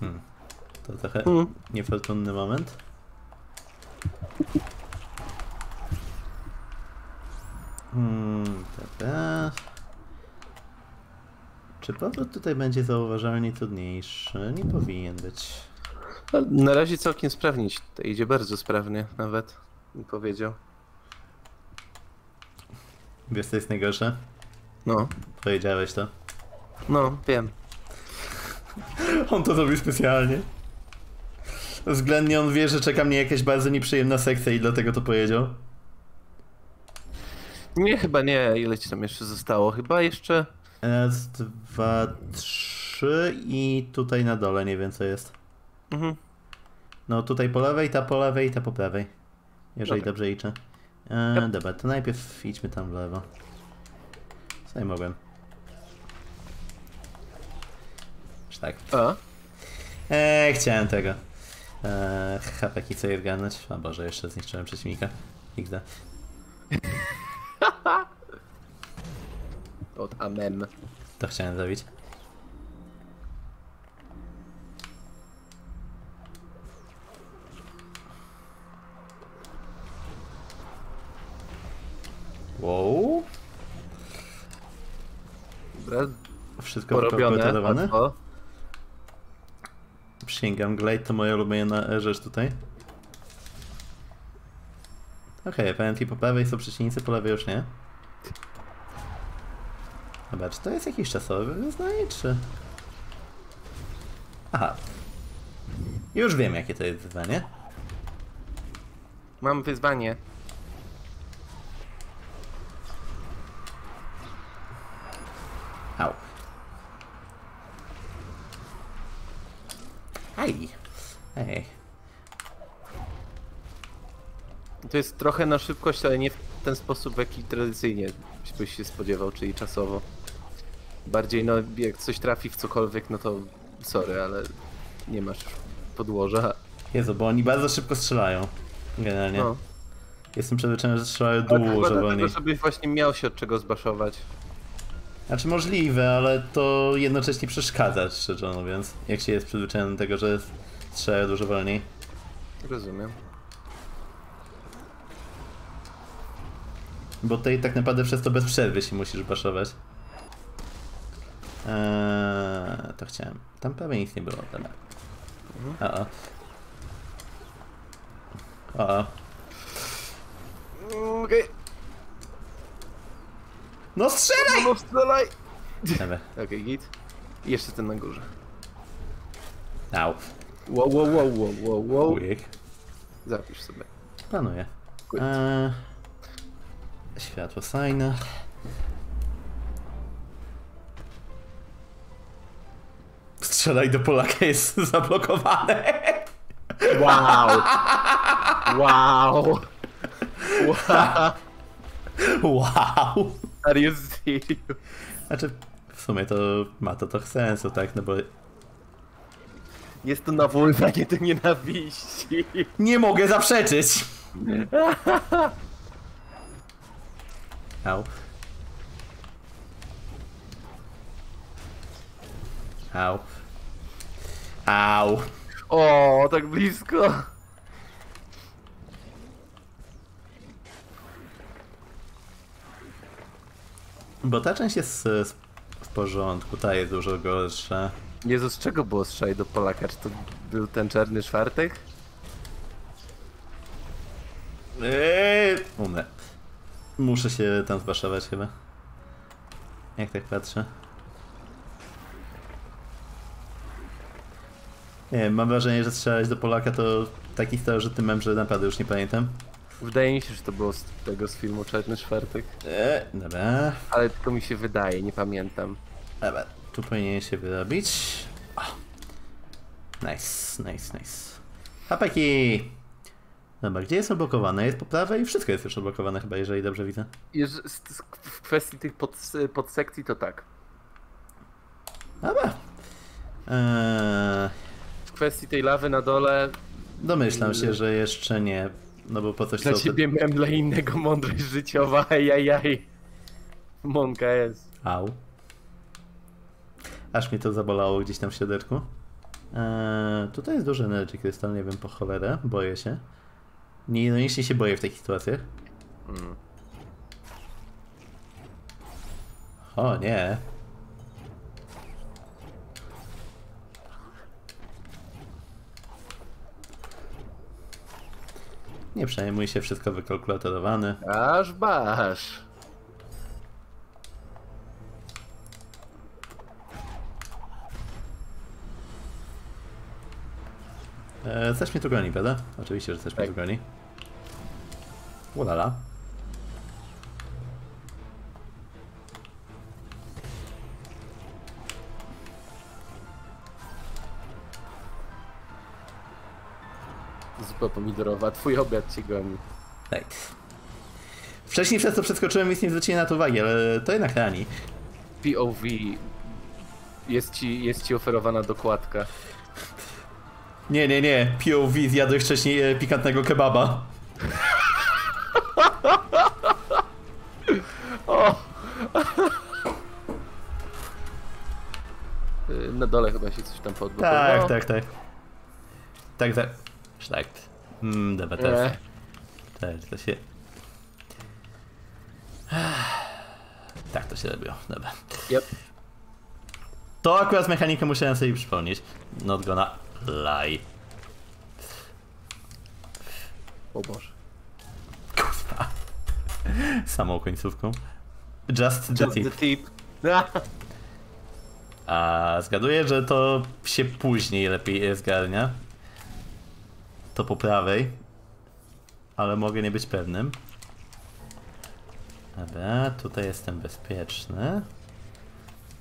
Hmm, to trochę mm. niefortunny moment. Hmm, dobra. Czy powrót tutaj będzie zauważalnie trudniejszy? Nie powinien być. Na razie całkiem sprawnić. To idzie bardzo sprawnie nawet, bym powiedział. Wiesz, co jest najgorsze? No. Powiedziałeś to. No, wiem. On to zrobił specjalnie. Względnie on wie, że czeka mnie jakaś bardzo nieprzyjemna sekcja i dlatego to powiedział. Nie, chyba nie. Ile ci tam jeszcze zostało? Chyba jeszcze... Raz, dwa, trzy i tutaj na dole, nie wiem co jest. Mhm. No tutaj po lewej, ta po lewej, ta po prawej. Jeżeli okay. dobrze liczę. E, yep. Dobra, to najpierw idźmy tam w lewo. Co ja mogłem? Już tak. O. E, chciałem tego. E, Chapeki co je zgarnąć. O Boże, jeszcze zniszczyłem przeciwnika. Nigdy. Od Amem. To chciałem zrobić. Wow. Wszystko porobione. Przysięgam, glide to moja ulubiona rzecz tutaj. Okej, okay, po prawej są przeciwnicy, po lewej już nie. Dobra, czy to jest jakiś czasowy wyznacznik, czy... Aha. Już wiem, jakie to jest wyzwanie. Mam wyzwanie. Au. Aj. Ej. To jest trochę na szybkość, ale nie w ten sposób, w jaki tradycyjnie byś się spodziewał, czyli czasowo. Bardziej, no, jak coś trafi w cokolwiek, no to sorry, ale nie masz podłoża. Jezu, bo oni bardzo szybko strzelają, generalnie. No. Jestem przeznaczony, że strzelają długo, żeby oni... żebyś właśnie miał się od czego zbaszować. Znaczy możliwe, ale to jednocześnie przeszkadza, szczerze mówiąc, jak się jest przyzwyczajony do tego, że strzelają dużo wolniej. Rozumiem. Bo tutaj tak naprawdę przez to bez przerwy się musisz baszować. Eee, to chciałem. Tam prawie nic nie było. Dobra. O, -o. o, -o. Okej. Okay. No strzelaj! No strzelaj! Dobra. Okej, okay, git. I jeszcze ten na górze. Au. Wow, wow, wow, wow, wow, wow. Ujek. Zapisz sobie. Planuję. Eee, światło signa. Strzelaj do Polaka, jest zablokowane. Wow. Wow. Wow. Wow. Are you serious? Znaczy, w sumie to ma to trochę sensu, tak? No bo... Jest to nawoływanie do nienawiści. Nie mogę zaprzeczyć. Au. Au. Au. O, tak blisko. Bo ta część jest w porządku, ta jest dużo gorsza. Jezu, z czego było strzelaj do Polaka? Czy to był ten czarny czwartek? Eee, umę. Muszę się tam zbaszować chyba. Jak tak patrzę. Nie wiem, mam wrażenie, że strzelać do Polaka to taki starożytny mem, że naprawdę już nie pamiętam. Wydaje mi się, że to było z tego z filmu Czarny Czwartek. Eee, dobra. Ale tylko mi się wydaje, nie pamiętam. Dobra, tu powinien się wyrobić. O. Nice, nice, nice. Hapeki! Dobra, gdzie jest odblokowane? Jest po prawej i wszystko jest już odblokowane chyba, jeżeli dobrze widzę. Jeż, w kwestii tych pod, podsekcji to tak. Dobra. Eee... W kwestii tej lawy na dole... Domyślam się, że jeszcze nie. No bo po coś dla ciebie mem, dla innego mądrość życiowa, ajajaj. Mąka jest. Au. Aż mnie to zabolało gdzieś tam w środku. Eee, tutaj jest dużo energii krystal, nie wiem po cholerę, boję się. Nieironicznie się boję w takich sytuacjach. Mm. O nie. Nie przejmuj się, wszystko wykalkulatorowane. Aż basz. E, coś mnie tu goni, prawda? Oczywiście, że coś tak mnie tu goni. Ulala. Zupa pomidorowa, twój obiad ci goni. Tak. Wcześniej przez to przeskoczyłem, więc nie zwróciłem na to uwagi, ale to jednak rani. P O V. Jest ci, jest ci oferowana dokładka. Nie, nie, nie. P O V zjadłeś wcześniej pikantnego kebaba. O. Na dole chyba się coś tam podblokowało. Tak, tak, tak. Tak, tak. Tak. Mmm, dobra, teraz. Tak, to się... Tak to się robiło, dobra. Yep. To akurat mechanikę musiałem sobie przypomnieć. Not gonna lie. O Boże. Kurwa. Samą końcówką. Just the Just tip. The tip. A zgaduję, że to się później lepiej zgarnia. To po prawej, ale mogę nie być pewnym. Dobra, tutaj jestem bezpieczny.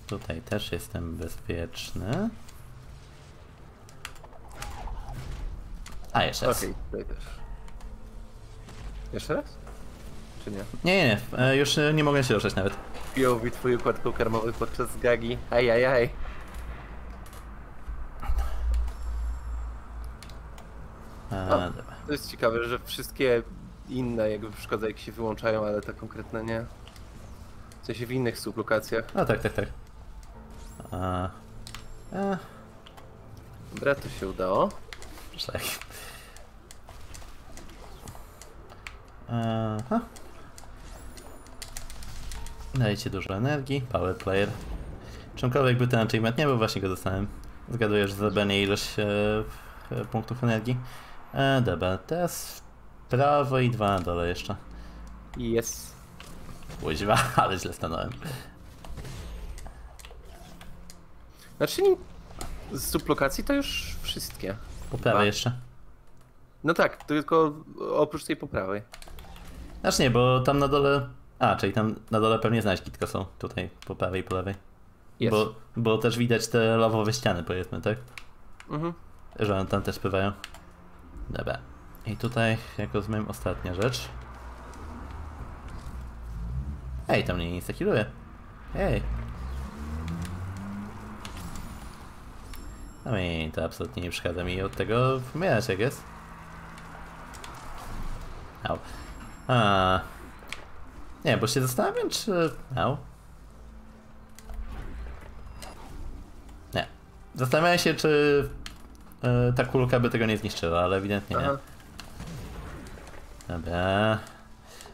Tutaj też jestem bezpieczny. A, jeszcze raz. Okej, tutaj też. Jeszcze raz? Czy nie? Nie, nie, już nie mogę się ruszać nawet. P O V twój układ karmowy podczas gagi. Aj, aj, aj. A, to jest ciekawe, że wszystkie inne jakby przeszkadza, jak się wyłączają, ale te konkretne nie. W sensie w innych sublokacjach. A tak, tak, tak. A, a. Dobra, to się udało. Tak. Aha. Dajcie dużo energii, power player. Czymkolwiek by ten achievement nie był, właśnie go dostałem. Zgaduję, że zabranie ilość e, punktów energii. E, dobra, teraz w prawo i dwa na dole jeszcze. Jest. Kuźwa, ale źle stanąłem. Znaczy z sublokacji to już wszystkie. Po prawej jeszcze? No tak, tylko oprócz tej po prawej. Znaczy nie, bo tam na dole... A, czyli tam na dole pewnie znajdźki tylko są. Tutaj po prawej i po lewej. Jest. Bo, bo też widać te lawowe ściany, powiedzmy, tak? Mhm. Że one tam też pływają. Dobra. I tutaj, jak rozumiem, ostatnia rzecz. Ej, tam mnie nic zakiluje. Ej. No i to absolutnie nie przeszkadza mi od tego wymierać, jak jest. Au. A. Nie, bo się zastanawiam, czy... Au. Nie. Zastanawiam się, czy... Ta kulka by tego nie zniszczyła, ale ewidentnie nie. Dobra.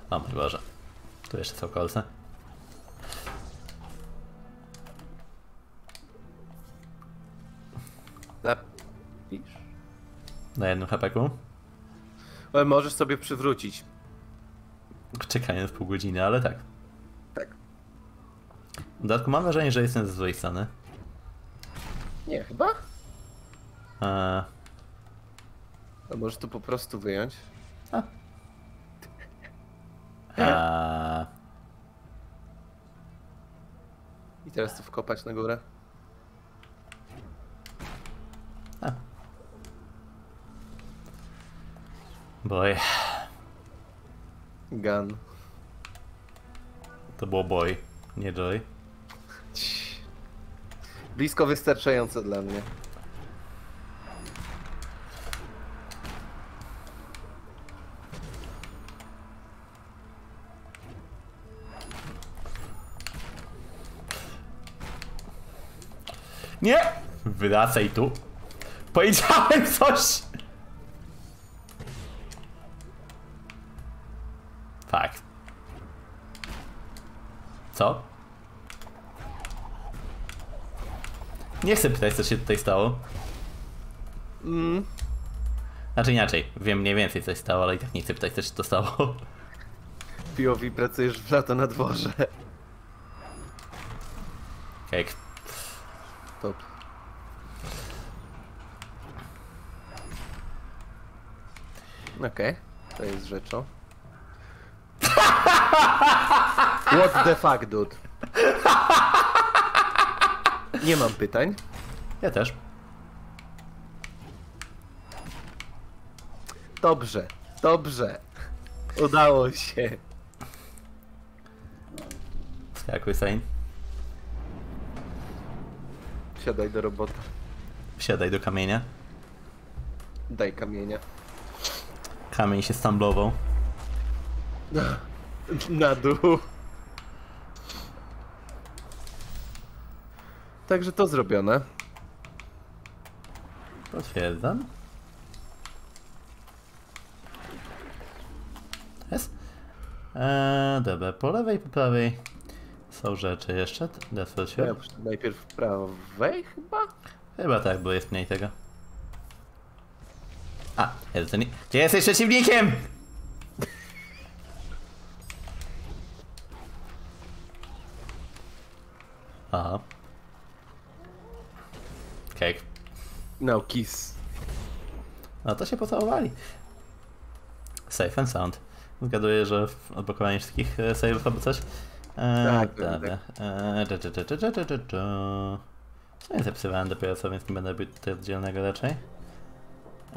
O mój Boże. Tu jeszcze są kolce. Na jednym hapeku? Możesz sobie przywrócić. Czekanie w pół godziny, ale tak. Tak. W dodatku mam wrażenie, że jestem ze złej strony. Nie, chyba? A... A możesz to po prostu wyjąć? A. A... I teraz to wkopać na górę. A. Boy. Gun. To było boy, nie joy. Blisko wystarczające dla mnie. Nie! Wracaj tu. Powiedziałem coś! Tak. Co? Nie chcę pytać, co się tutaj stało. Mm. Znaczy inaczej, wiem mniej więcej, co się stało, ale i tak nie chcę pytać, co się to stało. P O V pracujesz w lato na dworze. Kek. Top. Okej, okay. To jest rzeczą. What the fuck, dude? Nie mam pytań. Ja też. Dobrze, dobrze. Udało się. Dziękuję, Sain. Wsiadaj do roboty. Wsiadaj do kamienia. Daj kamienia. Kamień się stamblował. Na dół. Także to zrobione. Potwierdzam. Jest. Eee, dobra, po lewej, po prawej są rzeczy jeszcze. Ja najpierw w prawej chyba? Chyba tak, bo jest mniej tego. A, jest ten... Gdzie jesteś przeciwnikiem? Aha. Cake. No kiss. No to się pocałowali. Safe and sound. Zgaduję, że odblokowanie wszystkich save'ów albo coś. Eee, tak, dobra. Co nie zapisywałem dopiero co, więc nie będę robił tutaj oddzielnego raczej.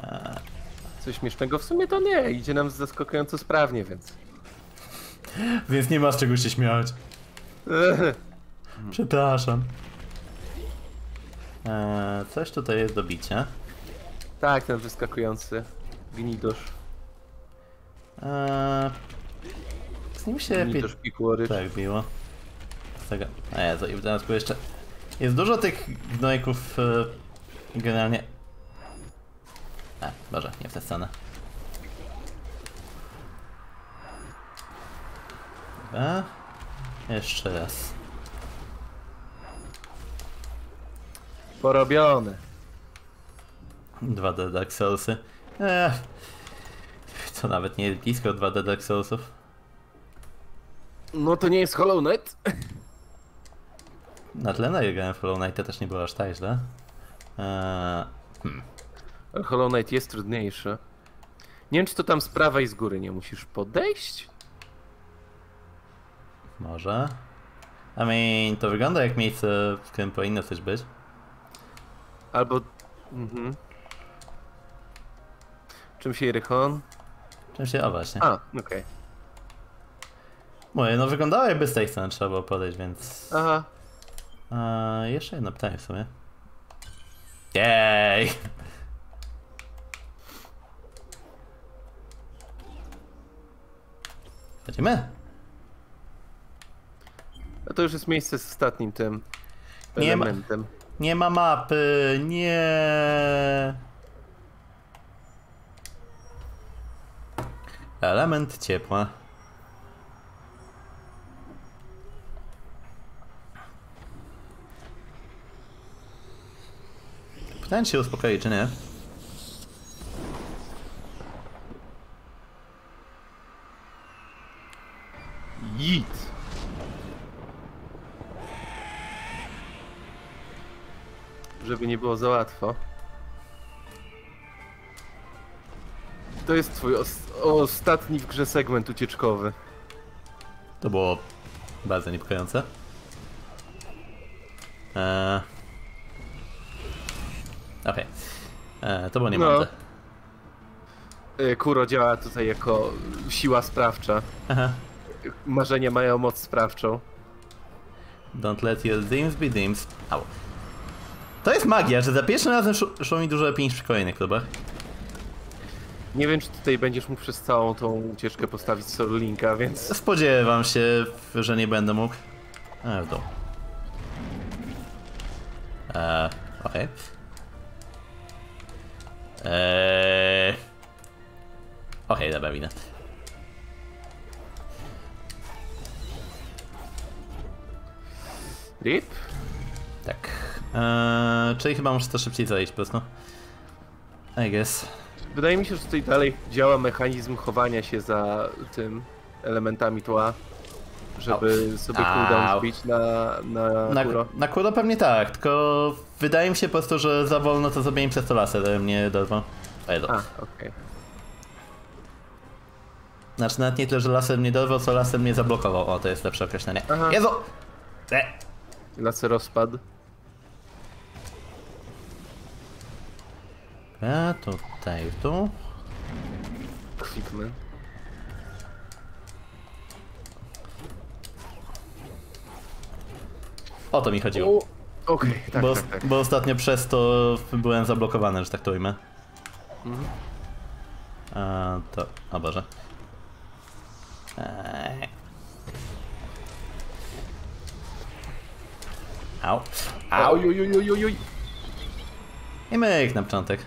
Eee. Coś śmiesznego w sumie to nie. Idzie nam zaskakująco sprawnie, więc. Więc nie masz czego się śmiać. Przepraszam. Eee, coś tutaj jest do bicia. Tak, ten wyskakujący gnidosz. Eee, z nim się gnidosz pikłory. Tak biło. Tego... A ja to i w dodatku jeszcze... Jest dużo tych gnojków yy, generalnie... A, Boże, nie w tę stronę. Dobra. Jeszcze raz. Porobione. dwa D Dark Soulsy. Eee, to nawet nie jest blisko dwa D Dark Soulsów. No to nie jest Hollow Knight. Na tle nagrałem w Hollow Knight, to też nie było aż tak źle. Eee, hmm. Hollow Knight jest trudniejszy. Nie wiem, czy to tam z prawa i z góry nie musisz podejść? Może. I mean, to wygląda jak miejsce, w którym powinno coś być. Albo... Mhm. Czym się Rychon? Czym się... O właśnie. A, okej. Okay. Moje, no wyglądało jakby z tej strony trzeba było podejść, więc... Aha. A, jeszcze jedno pytanie w sumie. Jej! Chodzimy? A to już jest miejsce z ostatnim tym... Nie elementem. Ma... Nie ma mapy, nie. Element ciepła. Pytanie się uspokoi, czy nie? Yeet. Żeby nie było za łatwo. To jest twój ostatni w grze segment ucieczkowy. To było bardzo niepokojące. Eee... Okej. Okay. Eee, to było niemądre. No. Kuro działa tutaj jako siła sprawcza. Aha. Marzenia mają moc sprawczą. Don't let your dreams be dreams. Au. To jest magia, że za pierwszym razem sz szło mi dużo lepiej niż przy kolejnych próbach. Nie wiem, czy tutaj będziesz mógł przez całą tą ucieczkę postawić Soul Linka, więc... Spodziewam się, że nie będę mógł. A, w dół. Eee, okej. Okay. Eee... Okej, okay, dobra, widzę. Rip? Tak. Eee, czyli chyba muszę to szybciej zajść po prostu. I guess. Wydaje mi się, że tutaj dalej działa mechanizm chowania się za tym elementami tła, żeby Au. sobie cooldown zbić na, na, na kuro. Na kuro pewnie tak, tylko wydaje mi się po prostu, że za wolno to zrobiłem przez to laser, mnie dorwał. Edo. A, okej. Okay. Znaczy nawet nie tyle, że laser mnie dorwał, co laser mnie zablokował. O, to jest lepsze określenie. Aha. Jezu! E. Laser rozpadł. A tutaj, tu. Kliknę. O to mi chodziło. Okej, okay, tak, bo, tak, tak. Bo ostatnio przez to byłem zablokowany, że tak to ujmę. Mhm. A to... O Boże. Eee. Au. Au. Oj, i myk na początek.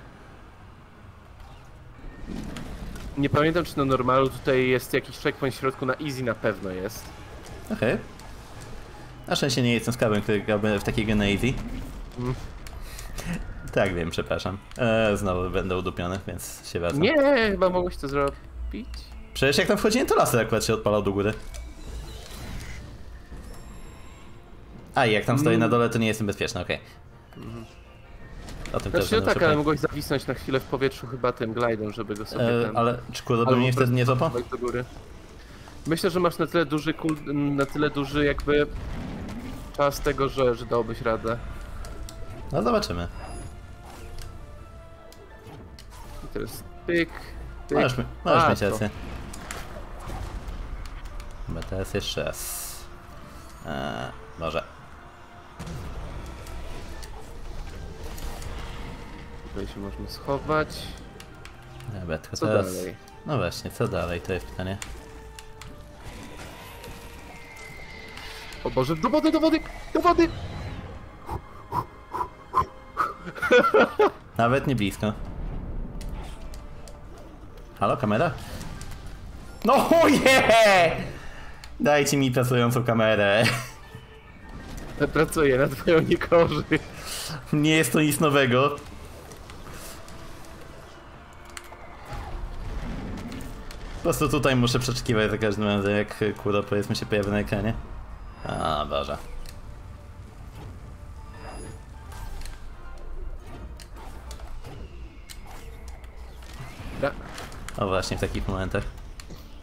Nie pamiętam, czy na normalu tutaj jest jakiś checkpoint w środku, na easy na pewno jest. Okej. Okay. Na szczęście nie jestem skarbem, który grałby w takiego na easy. Mm. Tak wiem, przepraszam. Eee, znowu będę udupiony, więc się wracam. Nie, chyba mogłeś to zrobić. Przecież jak tam wchodziłem, to laser akurat się odpalał do góry. A i jak tam stoi mm. na dole, to nie jestem bezpieczny, okej. Okay. Mm. O tym znaczy, też tak, ale mogłeś zawisnąć na chwilę w powietrzu chyba tym glidem, żeby go sobie e, ten... Ale czy kurde by mnie wtedy nie złapał? Myślę, że masz na tyle duży kul... na tyle duży jakby czas tego, że, że dałbyś radę. No zobaczymy. I teraz pyk, pyk. Możesz, możesz A, mieć rację. Chyba teraz jeszcze raz. Eee, może. Tutaj się można schować. Dobra, tylko co teraz... dalej? No właśnie, co dalej? To jest pytanie. O Boże, do wody, do wody, do wody! Nawet nie blisko. Halo, kamera? No chuje! Yeah! Dajcie mi pracującą kamerę. Pracuję na twoją niekorzyść. Nie jest to nic nowego. Po prostu tutaj muszę przeczekiwać za każdym razem, jak kuro powiedzmy się pojawia na ekranie. A Boże. O właśnie, w takich momentach.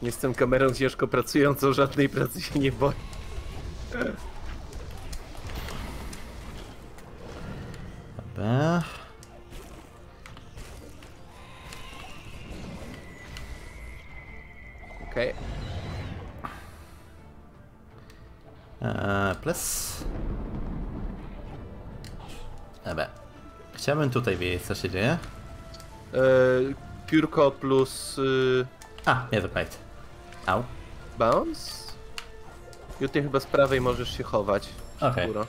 Nie jestem kamerą ciężko pracującą, żadnej pracy się nie boję. Dobra. Okej. Okay. Eee, plus. Dobra. Chciałbym tutaj wiedzieć, co się dzieje. Eee, piórko plus... Yy... A, nie zapamiętaj. Au. Bounce? I tutaj chyba z prawej możesz się chować. Okej. Okay.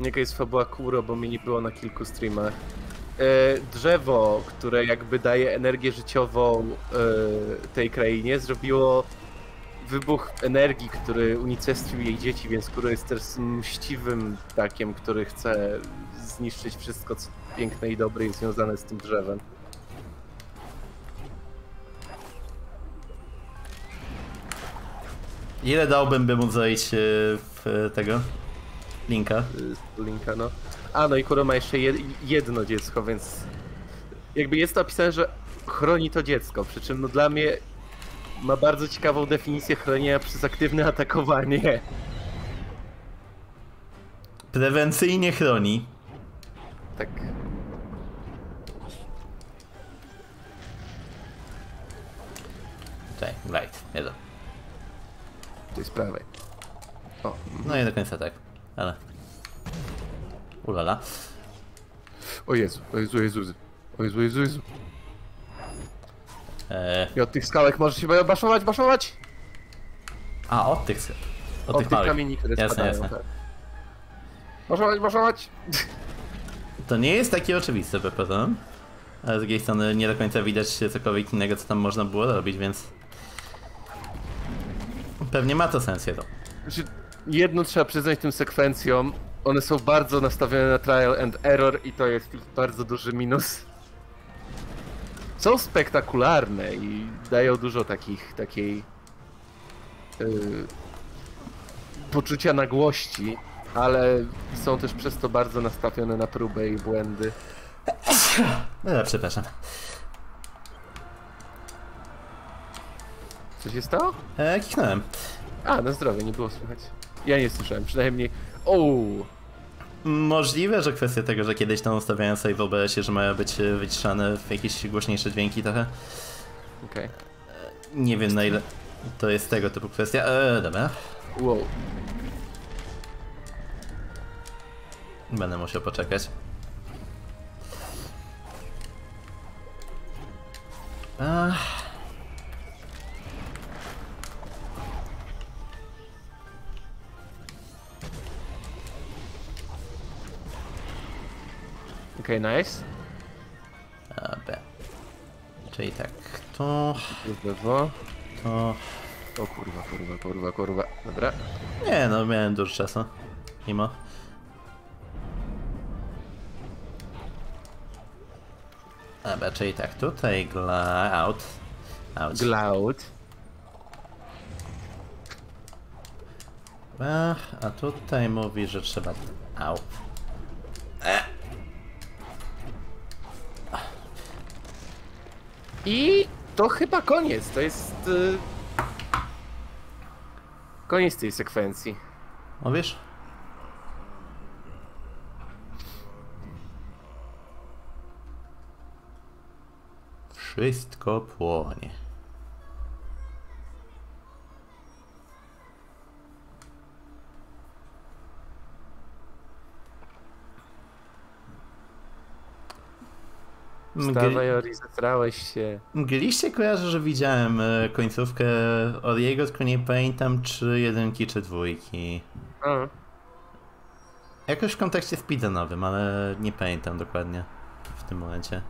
Nieka jest fabuła Kuro, bo mi nie było na kilku streamach. Drzewo, które jakby daje energię życiową tej krainie, zrobiło wybuch energii, który unicestwił jej dzieci, więc Kuro jest też mściwym ptakiem, który chce zniszczyć wszystko, co piękne i dobre jest związane z tym drzewem. Ile dałbym, by móc zejść w tego Linka? Linka, no. A, no i Kuro ma jeszcze jedno dziecko, więc jakby jest to opisane, że chroni to dziecko, przy czym no dla mnie ma bardzo ciekawą definicję chronienia przez aktywne atakowanie. Prewencyjnie chroni. Tak. Czekaj, right, jedą. To jest prawej. O. No i do końca tak, ale... Ulala. O Jezu, o Jezu, o Jezu, o Jezu, o Jezu, o Jezu. Eee. I od tych skałek może się baszować, baszować! A, od tych Od, od tych, tych kamieni, które jasne, spadają. Jasne. Tak. Baszować, baszować! To nie jest takie oczywiste, przepraszam. Ale z drugiej strony nie do końca widać cokolwiek innego, co tam można było robić, więc... Pewnie ma to sens jedno. Jedno trzeba przyznać tym sekwencjom. One są bardzo nastawione na trial and error i to jest ich bardzo duży minus. Są spektakularne i dają dużo takich, takiej... Yy, poczucia nagłości, ale są też przez to bardzo nastawione na próbę i błędy. No, przepraszam. Co się stało? E, kichnąłem. A, na zdrowie, nie było słychać. Ja nie słyszałem, przynajmniej... Ouu! Możliwe, że kwestia tego, że kiedyś tam ustawiałem sobie w O B S-ie, że mają być wyciszane w jakieś głośniejsze dźwięki trochę. Okej. Okay. Nie wiem na ile to jest tego typu kwestia. Eee, dobra. Wow. Będę musiał poczekać. Ach. Okej, okay, nice. Dobra. Czyli tak, to... To... O kurwa, kurwa, kurwa, kurwa. Dobra. Nie no, miałem dużo czasu. Mimo. Dobra, czyli tak, tutaj glout. Glout. A tutaj mówi, że trzeba... Au. E. I to chyba koniec, to jest... Yy... Koniec tej sekwencji. No wiesz? Wszystko płonie. Wstawaj, Ori, zatrałeś się. Mgliście kojarzę, że widziałem końcówkę Oriego, tylko nie pamiętam czy jedynki, czy dwójki. Mhm. Jakoś w kontekście speedrunowym, ale nie pamiętam dokładnie w tym momencie.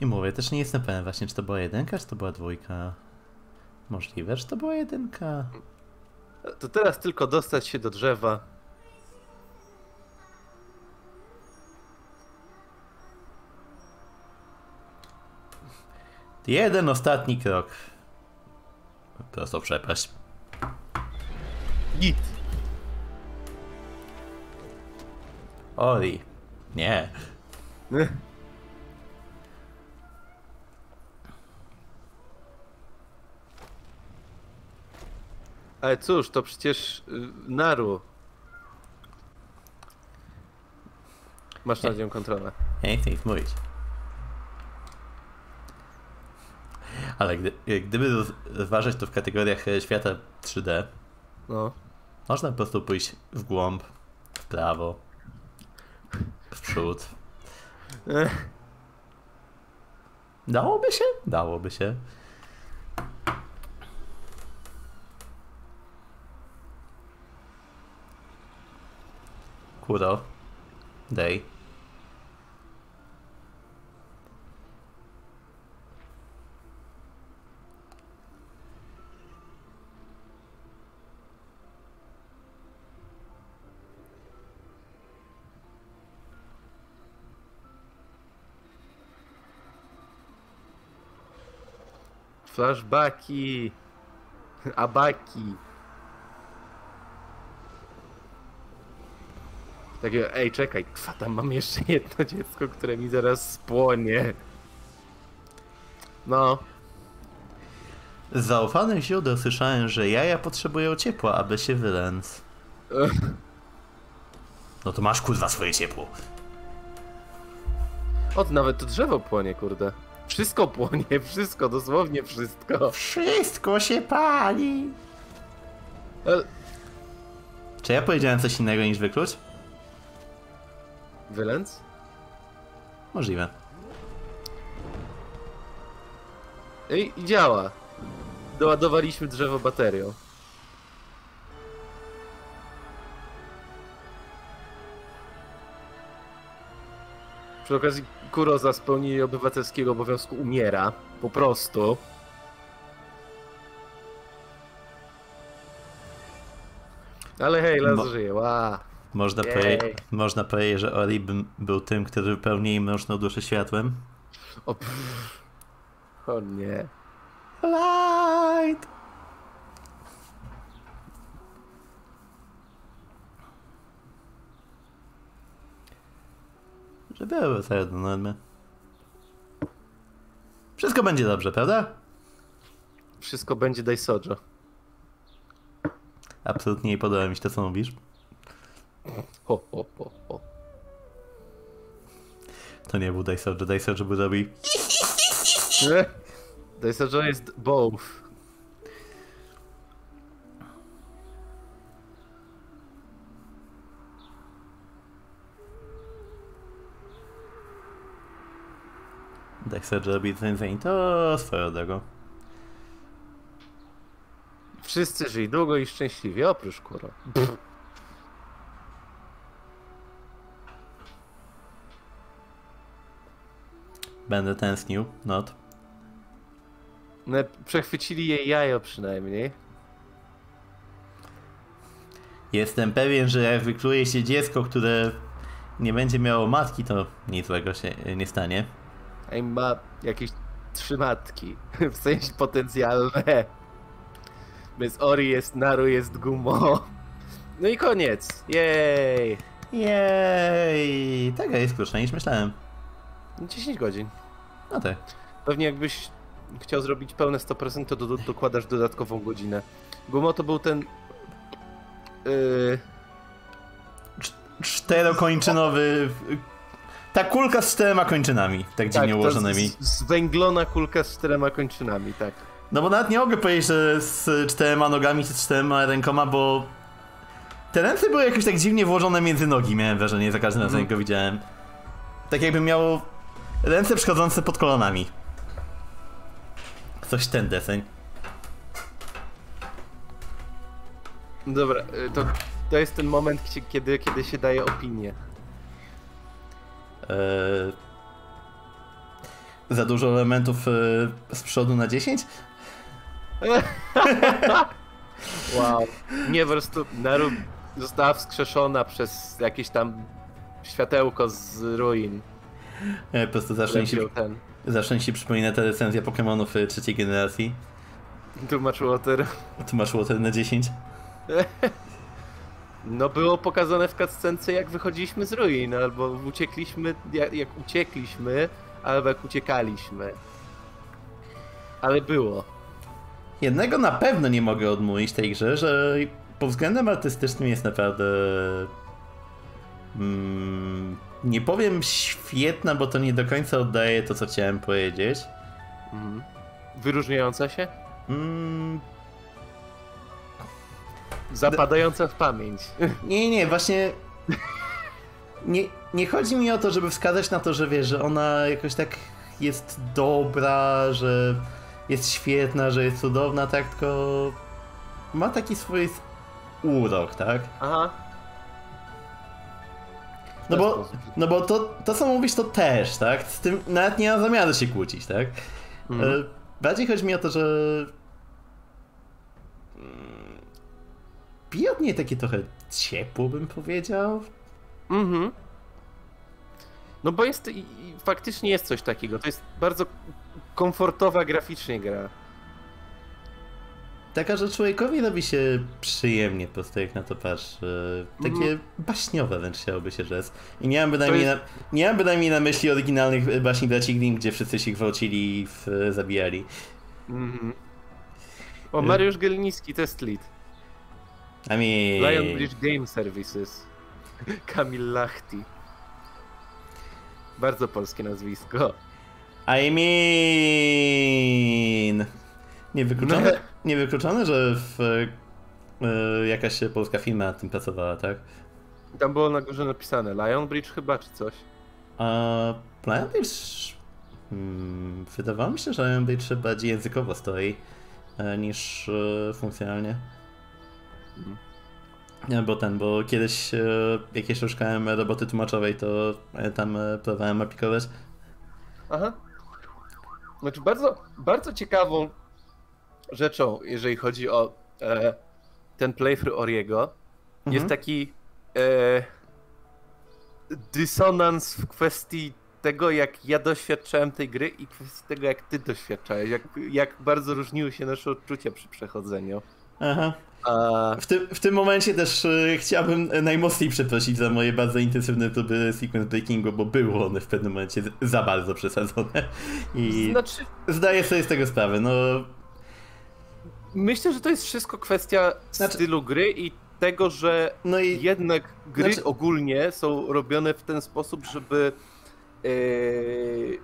I mówię, też nie jestem pewien właśnie, czy to była jedynka, czy to była dwójka. Możliwe, że to była jedynka. To teraz tylko dostać się do drzewa. Jeden ostatni krok. Prosto przepaść. Git. Ori. Nie. Ale cóż, to przecież Naru. Masz nad nią kontrolę. Nie chcę ich mówić. Ale gdy, gdyby rozważać to w kategoriach świata trzy D, no. Można po prostu pójść w głąb, w prawo, w przód. Dałoby się? Dałoby się. Kuro, daj. Flashbacki. Abaki. Takie, ej, czekaj, kwa, tam mam jeszcze jedno dziecko, które mi zaraz spłonie. No. Z zaufanych źródeł słyszałem, że jaja potrzebują ciepła, aby się wylęc. No to masz, kurwa, swoje ciepło. O, to nawet to drzewo płonie, kurde. Wszystko płonie, wszystko, dosłownie wszystko. Wszystko się pali. Ale... Czy ja powiedziałem coś innego niż wyklucz? Wylęc? Możliwe. I, i działa. Doładowaliśmy drzewo baterią. Przy okazji Kuro za spełnienie obywatelskiego obowiązku umiera. Po prostu. Ale hej, las Mo żyje. Wow. Można, poje można powiedzieć, że Ori bym był tym, który wypełni im mroczną duszę światłem. O, pff. O nie. Light! Żeby wracają do normy. Wszystko będzie dobrze, prawda? Wszystko będzie Daisojo. Absolutnie nie podoba mi się to, co mówisz. Ho, ho, ho, ho. To nie był Daisojo. Daisojo by robił... Daisojo jest both. Daisojo robi ten to swoją drogą. Wszyscy żyj długo i szczęśliwie, oprócz Kuro. Pff. Będę tęsknił, not. No, przechwycili jej jajo przynajmniej. Jestem pewien, że jak wykluje się dziecko, które nie będzie miało matki, to nic złego się nie stanie. A im ma jakieś trzy matki, w sensie potencjalne. Bez Ori jest Naru, jest Gumo. No i koniec, jej! Jej! Taka jest krótsza niż myślałem. dziesięć godzin. No tak. Pewnie jakbyś chciał zrobić pełne sto procent, to do, do, dokładasz dodatkową godzinę. Gumo to był ten... Yy... Czterokończynowy... Ta kulka z czterema kończynami, tak dziwnie tak, ułożonymi. Zwęglona kulka z czterema kończynami, tak. No bo nawet nie mogę powiedzieć, że z czterema nogami czy z czterema rękoma, bo... Te ręce były jakieś tak dziwnie włożone między nogi, miałem wrażenie, za każdym razem jak go widziałem. Tak jakby miał ręce przychodzące pod kolanami. Coś ten deseń. Dobra, to, to jest ten moment, gdzie, kiedy, kiedy się daje opinię. Eee, za dużo elementów eee, z przodu na dziesięć? Wow. Nie, po prostu Naru została wskrzeszona przez jakieś tam światełko z ruin. Po prostu zawsze się... ten. Zawsze się przypomina ta recenzja Pokémonów trzeciej generacji. Tu masz water. Tu masz water na dziesięć. No było pokazane w cutscence, jak wychodziliśmy z ruin, albo uciekliśmy, jak, jak uciekliśmy, albo jak uciekaliśmy. Ale było. Jednego na pewno nie mogę odmówić tej grze, że pod względem artystycznym jest naprawdę... Mm, nie powiem świetna, bo to nie do końca oddaje to, co chciałem powiedzieć. Mm. Wyróżniająca się? Mm. Zapadająca w pamięć. Nie, nie, właśnie... Nie, nie chodzi mi o to, żeby wskazać na to, że wiesz, że ona jakoś tak jest dobra, że jest świetna, że jest cudowna, tak, tylko ma taki swój urok, tak? Aha. No bo, no bo to, to co mówisz to też, tak? Z tym nawet nie mam zamiaru się kłócić, tak? Mhm. Bardziej chodzi mi o to, że... Bije od niej takie trochę ciepło, bym powiedział. Mhm. No bo jest... I, i faktycznie jest coś takiego. To jest bardzo komfortowa graficznie gra. taka, że człowiekowi robi się przyjemnie po prostu, jak na to patrzy. Takie mm. baśniowe wręcz chciałoby się rzec. I nie mam bynajmniej, jest... na, nie mam bynajmniej na myśli oryginalnych baśni braci Grimm, gdzie wszyscy się gwałcili i zabijali. Mm-hmm. O, Mariusz Gelnicki, test lead. I mean... Lionbridge Game Services. Kamil Lachti. Bardzo polskie nazwisko. I mean... Niewykluczone, no. niewykluczone, że w, y, jakaś polska firma nad tym pracowała, tak? Tam było na górze napisane Lionbridge chyba, czy coś? A, Lionbridge... Hmm, wydawało mi się, że Lionbridge bardziej językowo stoi y, niż y, funkcjonalnie. Hmm. Nie, bo ten, bo kiedyś y, jak jeszcze szukałem roboty tłumaczowej, to y, tam y, próbowałem aplikować. Aha. Znaczy bardzo, bardzo ciekawą rzeczą, jeżeli chodzi o e, ten playthrough Oriego, mhm. jest taki e, dysonans w kwestii tego, jak ja doświadczałem tej gry i kwestii tego, jak ty doświadczałeś, jak, jak bardzo różniły się nasze odczucia przy przechodzeniu. Aha. A... W, tym, w tym momencie też e, chciałbym najmocniej przeprosić za moje bardzo intensywne próby sequence breakingu, bo były one w pewnym momencie za bardzo przesadzone i znaczy... zdaję sobie z tego sprawę. No... Myślę, że to jest wszystko kwestia znaczy... stylu gry i tego, że no i... jednak gry znaczy... ogólnie są robione w ten sposób, żeby yy,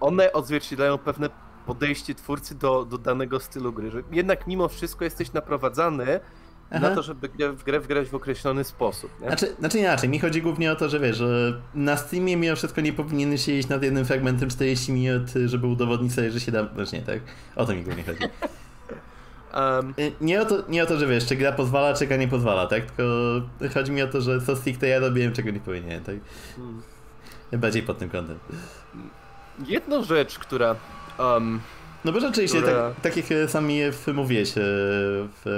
one odzwierciedlają pewne podejście twórcy do, do danego stylu gry. Że jednak mimo wszystko jesteś naprowadzany Aha. na to, żeby w grę wgrać w określony sposób. Nie? Znaczy, znaczy inaczej, mi chodzi głównie o to, że wiesz, że na Steamie mimo wszystko nie powinien się iść nad jednym fragmentem czterdzieści minut, żeby udowodnić sobie, że się da... Znaczy nie, tak? O to mi głównie chodzi. Um, nie, o to, nie o to, że wiesz, czy gra pozwala, czy gra nie pozwala, tak? Tylko chodzi mi o to, że co stricte ja robiłem, czego nie powinienem, tak? Hmm. Bardziej pod tym kątem. Jedna rzecz, która... Um, no bo rzeczywiście, która... tak, tak jak sami mówiłeś,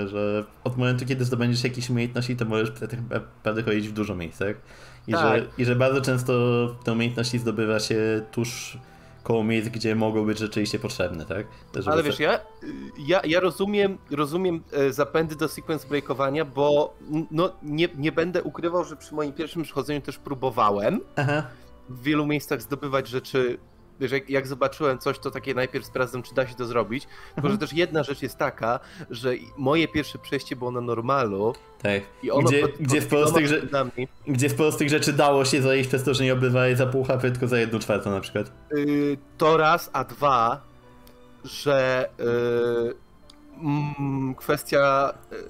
że od momentu, kiedy zdobędziesz jakieś umiejętności, to możesz naprawdę chodzić w dużo miejsc, tak? I, tak. Że, I że bardzo często te umiejętności zdobywa się tuż... koło miejsc, gdzie mogą być rzeczywiście potrzebne, tak? Żeby Ale wiesz, ja, ja, ja rozumiem, rozumiem zapędy do sequence breakowania, bo no, nie, nie będę ukrywał, że przy moim pierwszym przechodzeniu też próbowałem Aha. w wielu miejscach zdobywać rzeczy. Wiesz, jak, jak zobaczyłem coś, to takie najpierw sprawdzam, czy da się to zrobić. Tylko, mhm. że też jedna rzecz jest taka, że moje pierwsze przejście było na normalu. Tak. I ono gdzie, pod, pod gdzie, z prostych, że, gdzie z prostych rzeczy dało się zajść przez to, że nie obrywałeś za pół hapy, tylko za jedną czwartą na przykład. Yy, to raz, a dwa, że yy, mm, kwestia yy,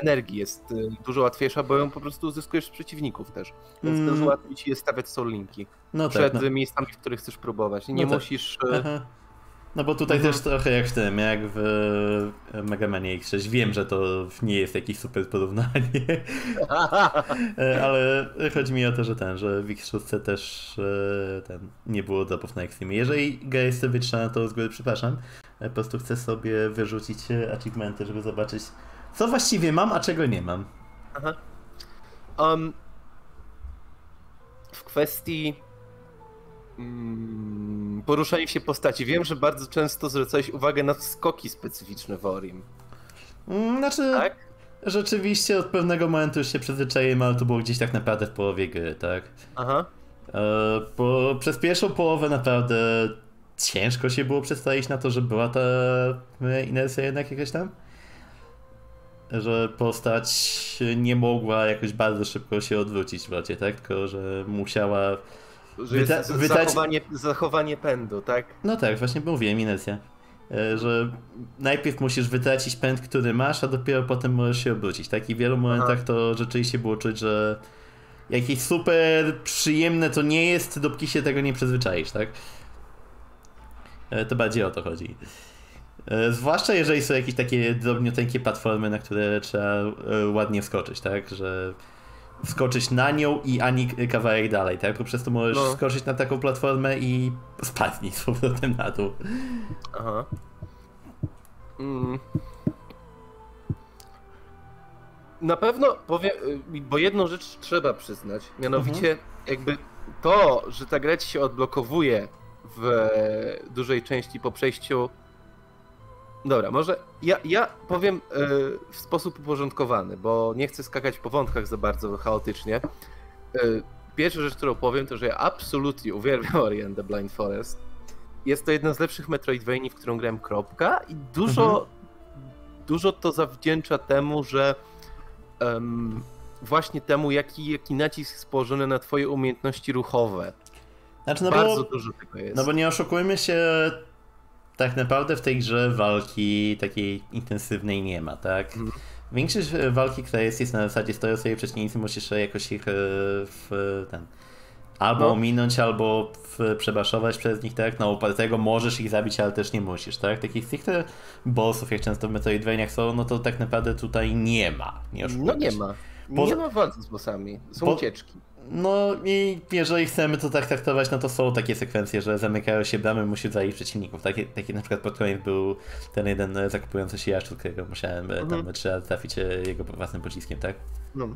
energii jest yy, dużo łatwiejsza, bo ją po prostu uzyskujesz z przeciwników też. Więc mm. dużo łatwiej ci jest stawiać są linki. No przed tak, no. miejscami, w których chcesz próbować. Nie no musisz... Tak. No bo tutaj mhm. też trochę jak w tym, jak w Mega Man X sześć. Wiem, że to nie jest jakieś super porównanie, ale chodzi mi o to, że ten, że w X sześć też ten, nie było dropów na Extreme. Jeżeli gra jest wytrzymana, to z góry przepraszam. Po prostu chcę sobie wyrzucić achievementy, żeby zobaczyć, co właściwie mam, a czego nie mam. Aha. Um, w kwestii... poruszanie się postaci. Wiem, że bardzo często zwracałeś uwagę na skoki specyficzne w Orim. Znaczy, tak? rzeczywiście od pewnego momentu już się przyzwyczaiłem, ale to było gdzieś tak naprawdę w połowie gry, tak? Aha. E, bo przez pierwszą połowę naprawdę ciężko się było przestawić na to, że była ta inercja jednak jakaś tam. Że postać nie mogła jakoś bardzo szybko się odwrócić w locie, tak? Tylko, że musiała... Że Wyta jest zachowanie, zachowanie pędu, tak? No tak, właśnie mówiłem, inercja. Że najpierw musisz wytracić pęd, który masz, a dopiero potem możesz się obrócić, tak? I w wielu momentach Aha. to rzeczywiście było czuć, że jakieś super przyjemne to nie jest, dopóki się tego nie przyzwyczaisz, tak? To bardziej o to chodzi. Zwłaszcza jeżeli są jakieś takie drobniuteńkie platformy, na które trzeba ładnie wskoczyć, tak? Że... skoczyć na nią i ani kawałek dalej, tak? Bo przez to możesz no. skoczyć na taką platformę i spadnij z powrotem na dół. Aha. Mm. Na pewno powiem, bo jedną rzecz trzeba przyznać, mianowicie mhm. jakby to, że ta gra ci się odblokowuje w dużej części po przejściu Dobra, może ja, ja powiem yy, w sposób uporządkowany, bo nie chcę skakać po wątkach za bardzo chaotycznie. Yy, pierwsza rzecz, którą powiem, to że ja absolutnie uwielbiam Ori and the Blind Forest. Jest to jedna z lepszych Metroidvanii, w którą grałem, kropka, i dużo, mhm. dużo to zawdzięcza temu, że um, właśnie temu, jaki, jaki nacisk jest położony na twoje umiejętności ruchowe. Znaczy, no bardzo bo, dużo tego jest. No bo nie oszukujmy się, tak naprawdę w tej grze walki takiej intensywnej nie ma, tak? Mhm. Większość walki, która jest, jest na zasadzie stoją sobie przeciwnicy, musisz jakoś ich w ten... Albo no. ominąć, albo przebaszować przez nich, tak? Na no, upartego możesz ich zabić, ale też nie musisz, tak? Takich stricte bossów, jak często w Metroidvaniach są, no to tak naprawdę tutaj nie ma. Nie no nie ma. Poza... Nie ma walki z bossami. Są po... ucieczki. No i jeżeli chcemy to tak traktować, no to są takie sekwencje, że zamykają się bramy, musisz zajść przeciwników. Takie, takie na przykład pod koniec był ten jeden zakupujący się jaszczur, którego musiałem mhm. tam trzeba trafić jego własnym pociskiem, tak? No.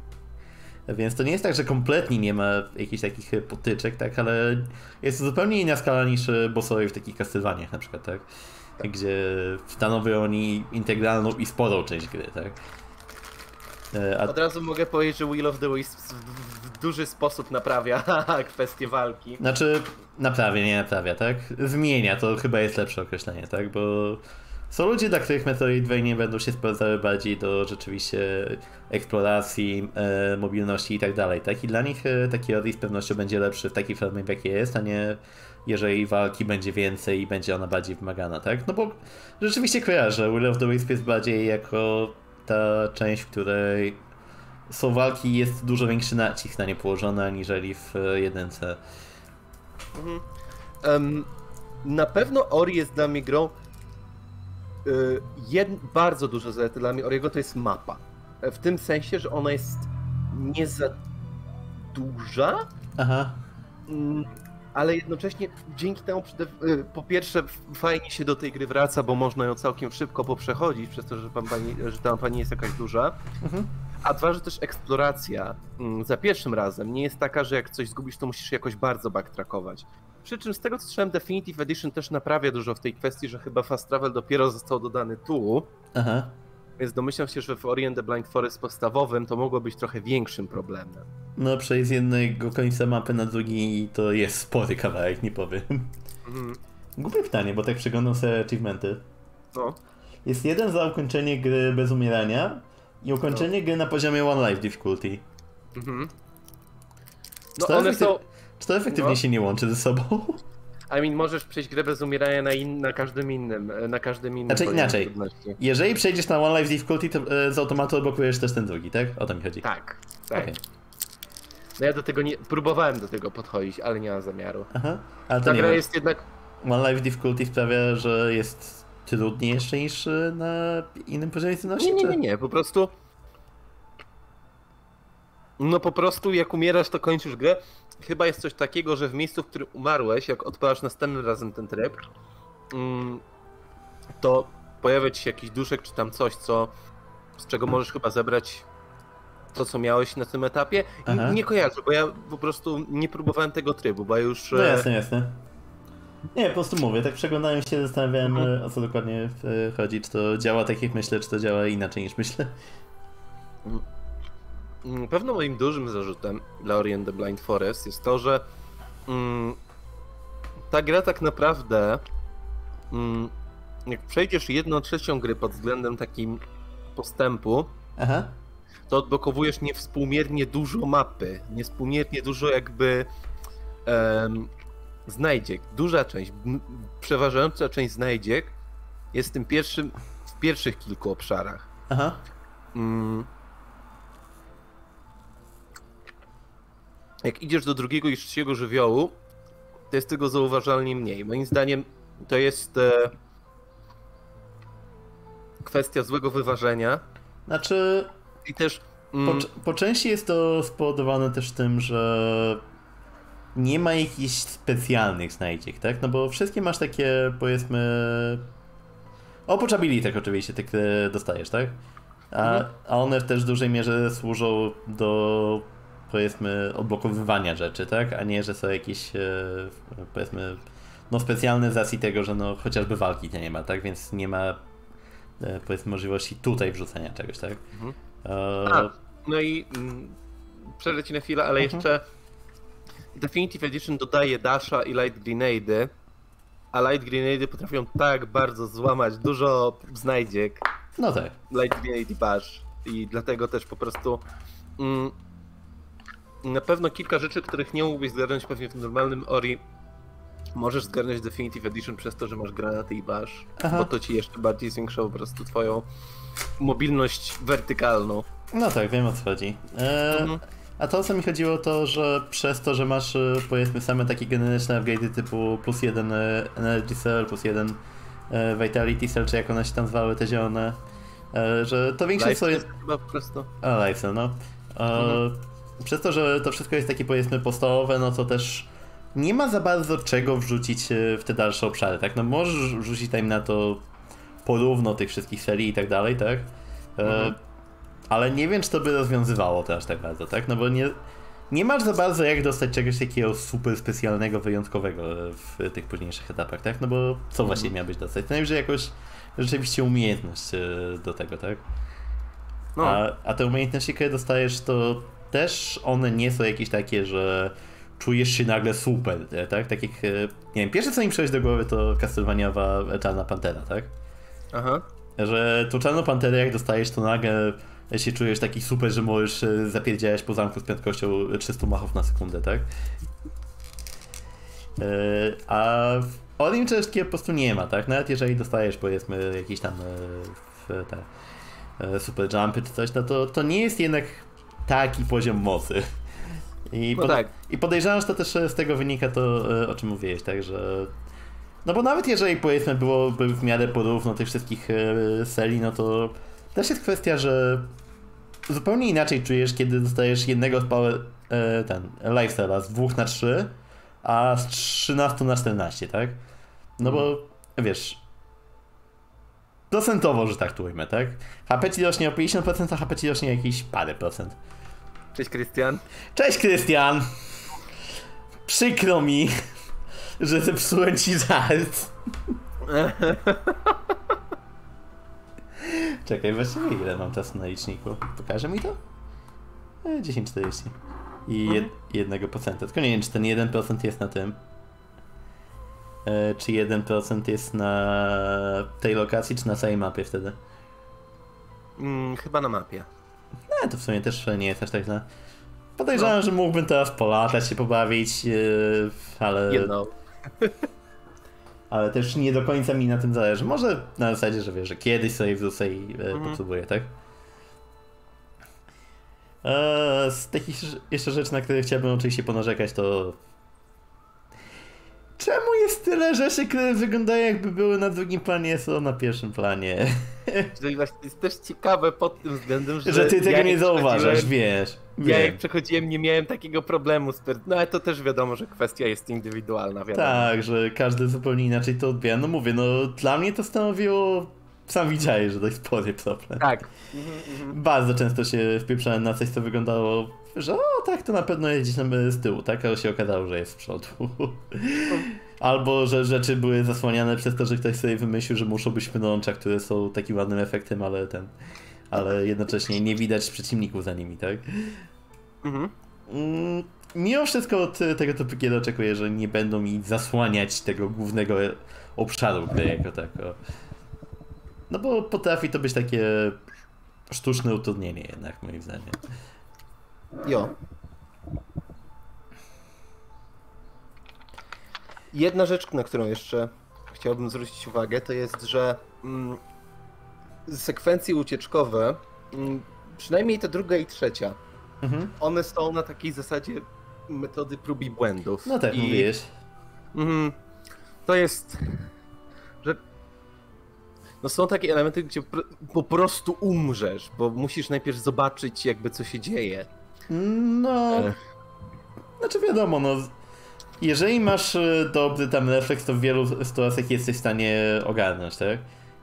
Więc to nie jest tak, że kompletnie nie ma jakichś takich potyczek, tak, ale jest to zupełnie inna skala niż bossowie w takich Castlevaniach na przykład, tak? tak. Gdzie stanowią oni integralną i sporą część gry, tak? A... Od razu mogę powiedzieć, że Wheel of the Wisps w, w duży sposób naprawia kwestię walki. Znaczy, naprawia, nie naprawia, tak? Zmienia, to chyba jest lepsze określenie, tak? Bo... Są ludzie, dla których Metroidvania będą się sprawdzały bardziej do rzeczywiście eksploracji, e, mobilności i tak dalej, tak? I dla nich e, taki Ori z pewnością będzie lepszy w takiej formie, w jakiej jest, a nie jeżeli walki będzie więcej i będzie ona bardziej wymagana, tak? No bo rzeczywiście kojarzę, Will of the Wisp jest bardziej jako ta część, w której są walki i jest dużo większy nacisk na nie położony, aniżeli w jedynce. Mhm. Um, na pewno Ori jest dla mnie grą. Jed, bardzo dużo zalety dla mnie Oriego to jest mapa. W tym sensie, że ona jest nie za duża, Aha. ale jednocześnie dzięki temu po pierwsze fajnie się do tej gry wraca, bo można ją całkiem szybko poprzechodzić przez to, że, pan pani, że ta pani jest jakaś duża. Mhm. A dwa, że też eksploracja za pierwszym razem nie jest taka, że jak coś zgubisz, to musisz jakoś bardzo backtrackować. Przy czym z tego co słyszałem, Definitive Edition też naprawia dużo w tej kwestii, że chyba Fast Travel dopiero został dodany tu. Aha. Więc domyślam się, że w Ori and the Blind Forest podstawowym to mogło być trochę większym problemem. No przejść z jednego końca mapy na drugi to jest spory kawałek, nie powiem. Mhm. Głupie pytanie, bo tak przeglądam sobie achievementy. No. Jest jeden za ukończenie gry bez umierania i ukończenie no. gry na poziomie One Life Difficulty. Mhm. No one efekty... są... Czy to efektywnie no. się nie łączy ze sobą? I mean, możesz przejść grę bez umierania na, in, na każdym innym, na każdym innym... Znaczy inaczej, trudności. Jeżeli przejdziesz na One Life Difficulty, to z automatu odblokujesz też ten drugi, tak? O to mi chodzi. Tak, tak. Okay. No ja do tego nie... próbowałem do tego podchodzić, ale nie mam zamiaru. Aha, ale to Ta nie gra ma. jest jednak... One Life Difficulty sprawia, że jest trudniejszy niż na innym poziomie trudności? Nie, nie, nie, nie, po prostu... No po prostu jak umierasz, to kończysz grę. Chyba jest coś takiego, że w miejscu, w którym umarłeś, jak odpalasz następnym razem ten tryb, to pojawia ci się jakiś duszek czy tam coś, co, z czego możesz chyba zebrać to, co miałeś na tym etapie. Aha. Nie kojarzę, bo ja po prostu nie próbowałem tego trybu, bo już... No jasne, jasne. Nie, po prostu mówię, tak przeglądałem się, zastanawiałem mhm. o co dokładnie chodzi, czy to działa tak jak myślę, czy to działa inaczej niż myślę. Na pewno moim dużym zarzutem dla Ori and the Blind Forest jest to, że mm, ta gra tak naprawdę, mm, jak przejdziesz jedną trzecią gry pod względem takim postępu, Aha. to odblokowujesz niewspółmiernie dużo mapy, niewspółmiernie dużo jakby um, znajdziek. Duża część, przeważająca część znajdziek jest w tym pierwszym, w pierwszych kilku obszarach. Aha. Mm, Jak idziesz do drugiego i trzeciego żywiołu, to jest tego zauważalnie mniej. Moim zdaniem to jest e, kwestia złego wyważenia. Znaczy... I też... Mm, po, po części jest to spowodowane też tym, że nie ma jakichś specjalnych znajdziek, tak? No bo wszystkie masz takie, powiedzmy... Oprócz abilitek oczywiście, te które dostajesz, tak? A, mhm. a one też w dużej mierze służą do... powiedzmy odblokowywania rzeczy, tak? A nie, że są jakieś powiedzmy no specjalne z racji tego, że no chociażby walki nie ma, tak? Więc nie ma powiedzmy możliwości tutaj wrzucenia czegoś, tak? Mhm. E... A, no i m, przerwę ci na chwilę, ale mhm. jeszcze Definitive Edition dodaje dasha i light grenade'y, a light grenade'y potrafią tak bardzo złamać dużo znajdziek. No tak. Light grenade i bash. I dlatego też po prostu mm, na pewno kilka rzeczy, których nie mógłbyś zgarnąć pewnie w normalnym Ori, możesz zgarnąć Definitive Edition przez to, że masz granaty i bash, Aha. bo to ci jeszcze bardziej zwiększa po prostu twoją mobilność wertykalną. No tak, wiem o co chodzi. Eee, mhm. A to o co mi chodziło to, że przez to, że masz powiedzmy same takie generyczne upgrade'y typu plus jeden Energy Cell, plus jeden Vitality Cell, czy jak one się tam zwały, te zielone, że to większość sobie... Jest chyba po prostu. A, life cell, no. E, mhm. Przez to, że to wszystko jest takie powiedzmy podstawowe, no to też nie ma za bardzo czego wrzucić w te dalsze obszary, tak? No możesz wrzucić tam na to porówno tych wszystkich serii i tak dalej, tak? E, mhm. Ale nie wiem, czy to by rozwiązywało to aż tak bardzo, tak? No bo nie, nie masz za bardzo jak dostać czegoś takiego super specjalnego, wyjątkowego w tych późniejszych etapach, tak? No bo co mhm. właśnie miałbyś dostać? To najwyżej jakoś rzeczywiście umiejętność do tego, tak? No. A, a te umiejętności, które dostajesz, to też one nie są jakieś takie, że czujesz się nagle super, tak? Takich, nie wiem, pierwsze co mi przychodzi do głowy to Castlevaniawa Czarna Pantera, tak? Aha. Że tu Czarną Panterę jak dostajesz, to nagle się czujesz taki super, że możesz zapierdziałeś po zamku z prędkością trzystu machów na sekundę, tak? A Olim czegoś takiego po prostu nie ma, tak? Nawet jeżeli dostajesz, powiedzmy, jakieś tam e, te, e, super jumpy czy coś, no to, to nie jest jednak taki poziom mocy. I, no pod, tak. I podejrzewam, że to też z tego wynika to, o czym mówiłeś, tak? Że, no bo nawet jeżeli, powiedzmy, byłoby w miarę porówno tych wszystkich e, serii, no to też jest kwestia, że zupełnie inaczej czujesz, kiedy dostajesz jednego z power, e, ten, lifestyle'a z dwóch na trzy, a z trzynastu na czternaście, tak? No hmm. bo, wiesz, procentowo, że tak to ujmę, tak? H P ci rośnie o pięćdziesiąt procent, a H P ci rośnie jakieś parę procent. Cześć, Krystian. Cześć, Krystian! Przykro mi, że zepsułem ci żart. Czekaj, właściwie ile mam czasu na liczniku? Pokaże mi to? dziesięć czterdzieści. I jed, jednego procenta. Tylko nie wiem, czy ten jeden procent jest na tym. E, czy jeden procent jest na tej lokacji, czy na całej mapie wtedy? Mm, chyba na mapie. No, to w sumie też nie jest aż tak źle. Podejrzewam, no. że mógłbym teraz polatać, się pobawić, e, ale... Jedno. ale też nie do końca mi na tym zależy. Może na zasadzie, że wiesz, że kiedyś sobie wrócę i e, mm. potrzebuję, tak? Z takich jeszcze rzeczy, na które chciałbym oczywiście ponarzekać, to... Czemu jest tyle rzeczy, które wyglądają jakby były na drugim planie, są na pierwszym planie? Czyli właśnie jest też ciekawe pod tym względem, że... Że ty tego ja nie zauważasz, wiesz. Ja wiem. Jak przechodziłem, nie miałem takiego problemu z... No ale to też wiadomo, że kwestia jest indywidualna, wiadomo. Tak, że każdy zupełnie inaczej to odbiera. No mówię, no dla mnie to stanowiło... Sam widziałeś, że dość spory problem. Tak. Mhm, bardzo często się wpieprzałem na coś, co wyglądało, że o tak, to na pewno jest gdzieś tam z tyłu, tak? Ale się okazało, że jest z przodu. Albo, że rzeczy były zasłaniane przez to, że ktoś sobie wymyślił, że muszą być pnącza, które są takim ładnym efektem, ale ten... Ale jednocześnie nie widać przeciwników za nimi, tak? Mhm. Mm, mimo wszystko od tego typu gier oczekuję, że nie będą mi zasłaniać tego głównego obszaru gry jako tako. No bo potrafi to być takie sztuczne utrudnienie jednak, moim zdaniem. Jo. Jedna rzecz, na którą jeszcze chciałbym zwrócić uwagę, to jest, że mm, sekwencje ucieczkowe, mm, przynajmniej ta druga i trzecia, mhm. one są na takiej zasadzie metody prób i błędów. No tak, I, mówisz. Mm, to jest... że No są takie elementy, gdzie po prostu umrzesz, bo musisz najpierw zobaczyć jakby co się dzieje. No... Ech. Znaczy wiadomo, no... Jeżeli masz dobry tam refleks, to w wielu sytuacjach jesteś w stanie ogarnąć, tak?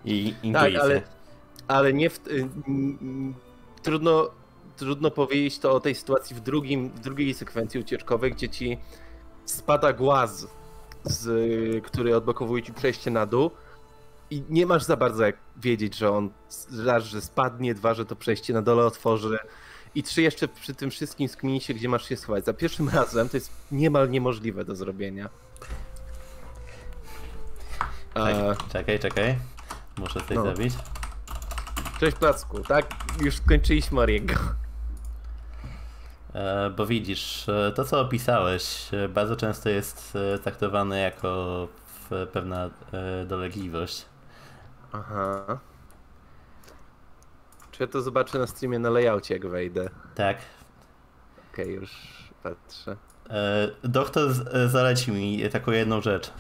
I intuicję. Tak, ale, ale nie w... Trudno, trudno powiedzieć to o tej sytuacji w, drugim, w drugiej sekwencji ucieczkowej, gdzie ci spada głaz, z, który odblokowuje ci przejście na dół. i nie masz za bardzo jak wiedzieć, że on raz, że spadnie, dwa, że to przejście na dole otworzy i trzy, jeszcze przy tym wszystkim skminij się, gdzie masz się schować. Za pierwszym razem to jest niemal niemożliwe do zrobienia. Czekaj, A... czekaj, czekaj. Muszę tutaj no. zabić. Cześć Placku, tak? Już skończyliśmy Oriego. E, bo widzisz, to co opisałeś bardzo często jest traktowane jako pewna dolegliwość. Aha. Czy ja to zobaczę na streamie na layoutie jak wejdę? Tak. Okej, okay, już patrzę. E, doktor zalecił mi taką jedną rzecz.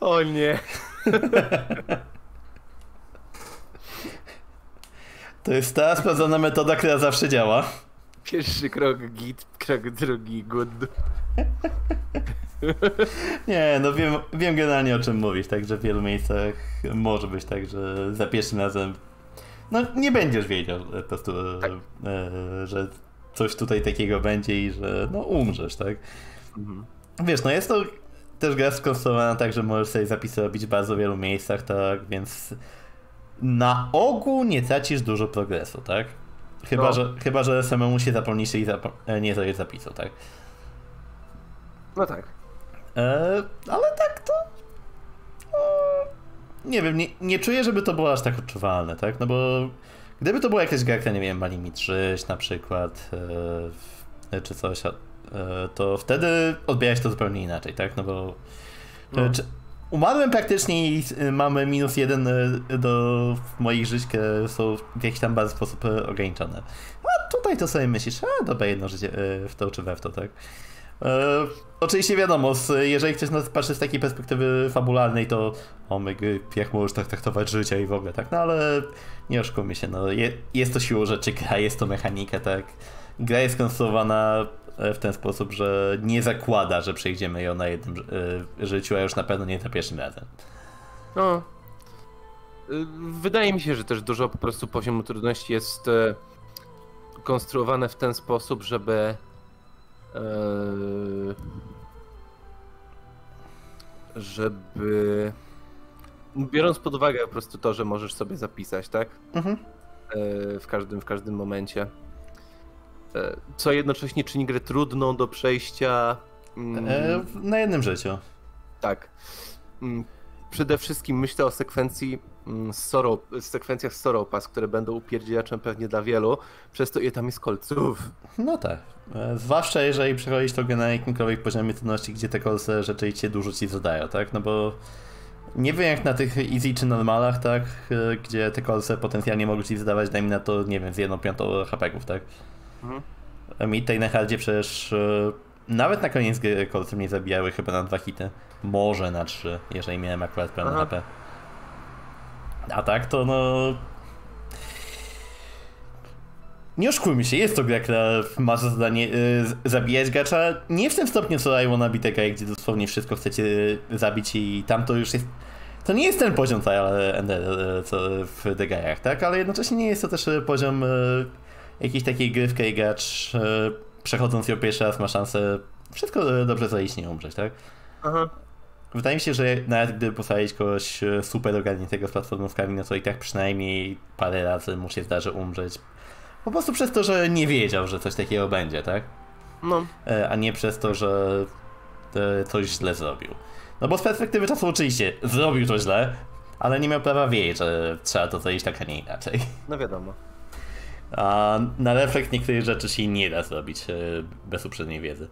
O nie. To jest ta sprawdzona metoda, która zawsze działa. Pierwszy krok git, krok drugi good. Nie, no wiem, wiem generalnie o czym mówisz, także w wielu miejscach może być tak, że za pierwszym razem no nie będziesz wiedział po prostu, tak. e, że coś tutaj takiego będzie i że no umrzesz, tak? Mhm. Wiesz, no jest to też gra skonstruowana tak, że możesz sobie zapisy robić w bardzo wielu miejscach, tak, więc na ogół nie tracisz dużo progresu, tak? Chyba, no. że, chyba że samemu się zapomnisz i zapo nie zrobisz zapisu, tak? No tak. E, ale tak to... E, nie wiem, nie, nie czuję, żeby to było aż tak odczuwalne, tak? No bo gdyby to była jakaś gra, która, nie wiem, ma limit sześć na przykład, e, czy coś, to wtedy odbierałeś to zupełnie inaczej, tak? No bo no. umarłem praktycznie i mamy minus jeden do moich żyć, które są w jakiś tam bardzo sposób ograniczone. A tutaj to sobie myślisz, a dobra, jedno życie w to czy we w to, tak? E, oczywiście wiadomo, jeżeli ktoś nas patrzy z takiej perspektywy fabularnej, to o my, jak możesz tak traktować życie i w ogóle, tak? No ale nie oszukujmy się, no je, jest to siłą rzeczy gra, jest to mechanika, tak? Gra jest skonstruowana w ten sposób, że nie zakłada, że przejdziemy ją na jednym życiu, a już na pewno nie za pierwszym razem. No. Wydaje mi się, że też dużo po prostu poziomu trudności jest konstruowane w ten sposób, żeby żeby biorąc pod uwagę po prostu to, że możesz sobie zapisać, tak? Mhm. W każdym, w każdym momencie. Co jednocześnie czyni grę trudną do przejścia. E, na jednym życiu. Tak. Przede wszystkim myślę o sekwencji sorrow, sekwencjach Sorrow Pass, które będą upierdzielaczem pewnie dla wielu, przez to je tam jest kolców. No tak. Zwłaszcza jeżeli przechodzisz to na jakimkolwiek poziomie trudności, gdzie te kolce rzeczywiście dużo ci zadają, tak? No bo nie wiem jak na tych easy czy normalach, tak? Gdzie te kolce potencjalnie mogą ci zadawać, dajmy na to, nie wiem, z jedną piątą hapeków, tak? Mhm. Mi tutaj na hardzie przecież e, nawet na koniec gry kolce mnie zabijały chyba na dwa hity. Może na trzy, jeżeli miałem akurat pełne H P. A tak to no... Nie oszukujmy się, jest to gra, która ma za zadanie e, zabijać gracza. Nie w tym stopniu co I Wanna Be the Guy, gdzie dosłownie wszystko chcecie zabić i tam to już jest... To nie jest ten poziom co w The Guy'ach, tak? Ale jednocześnie nie jest to też poziom... E, jakiejś takiej gry w której gracz, e, przechodząc ją pierwszy raz ma szansę wszystko dobrze zajść, nie umrzeć, tak? Aha. Wydaje mi się, że nawet gdyby postawić kogoś super ogarniętego z platformówkami, no to i tak przynajmniej parę razy mu się zdarzy umrzeć. Po prostu przez to, że nie wiedział, że coś takiego będzie, tak? No. E, a nie przez to, że e, coś źle zrobił. No bo z perspektywy czasu oczywiście zrobił to źle, ale nie miał prawa wiedzieć, że trzeba to zajść tak, a nie inaczej. No wiadomo. A na reflekt niektórych rzeczy się nie da zrobić bez uprzedniej wiedzy.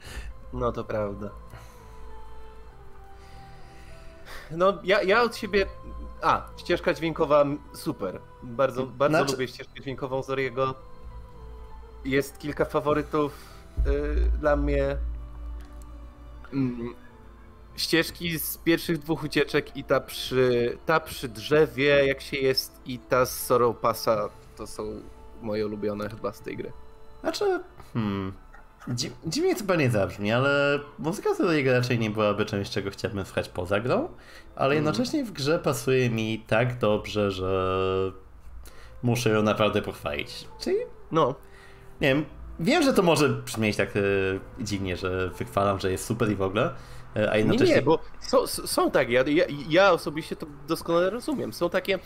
No to prawda. No ja, ja od siebie... A, ścieżka dźwiękowa super. Bardzo, bardzo znaczy... lubię ścieżkę dźwiękową z Oriego. Jest kilka faworytów yy, dla mnie. Mm. Ścieżki z pierwszych dwóch ucieczek i ta przy, ta przy drzewie jak się jest i ta z Sorrow Passa to są... moje ulubione chyba z tej gry. Znaczy, hmm... Dzi dziwnie chyba nie zabrzmi, ale muzyka z tego raczej nie byłaby czymś, czego chciałbym słuchać poza grą, ale jednocześnie w grze pasuje mi tak dobrze, że muszę ją naprawdę pochwalić. Czyli, no, nie wiem, Wiem, że to może brzmieć tak e, dziwnie, że wychwalam, że jest super i w ogóle, e, a jednocześnie... Nie, nie, bo są, są takie, ja, ja, ja osobiście to doskonale rozumiem, są takie,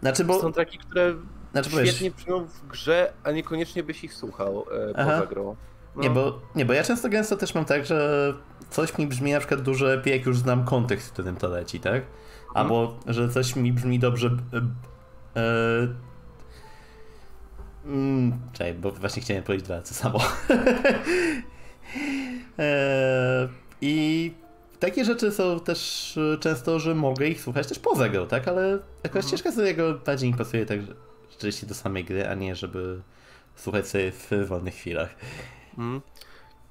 znaczy, bo... są takie, które znaczy, świetnie powiesz... brzmią w grze, a niekoniecznie byś ich słuchał e, poza grą. No. Nie, bo, nie, bo ja często gęsto też mam tak, że coś mi brzmi na przykład dużo lepiej, jak już znam kontekst, w którym to leci, tak? Albo, hmm. że coś mi brzmi dobrze... E, e, Mm, czekaj, bo właśnie chciałem powiedzieć dwa razy samo. eee, I takie rzeczy są też często, że mogę ich słuchać też poza grą, tak? Ale jakoś mm. ciężko sobie go bardziej mi pasuje tak rzeczywiście do samej gry, a nie żeby słuchać sobie w wolnych chwilach. Mm.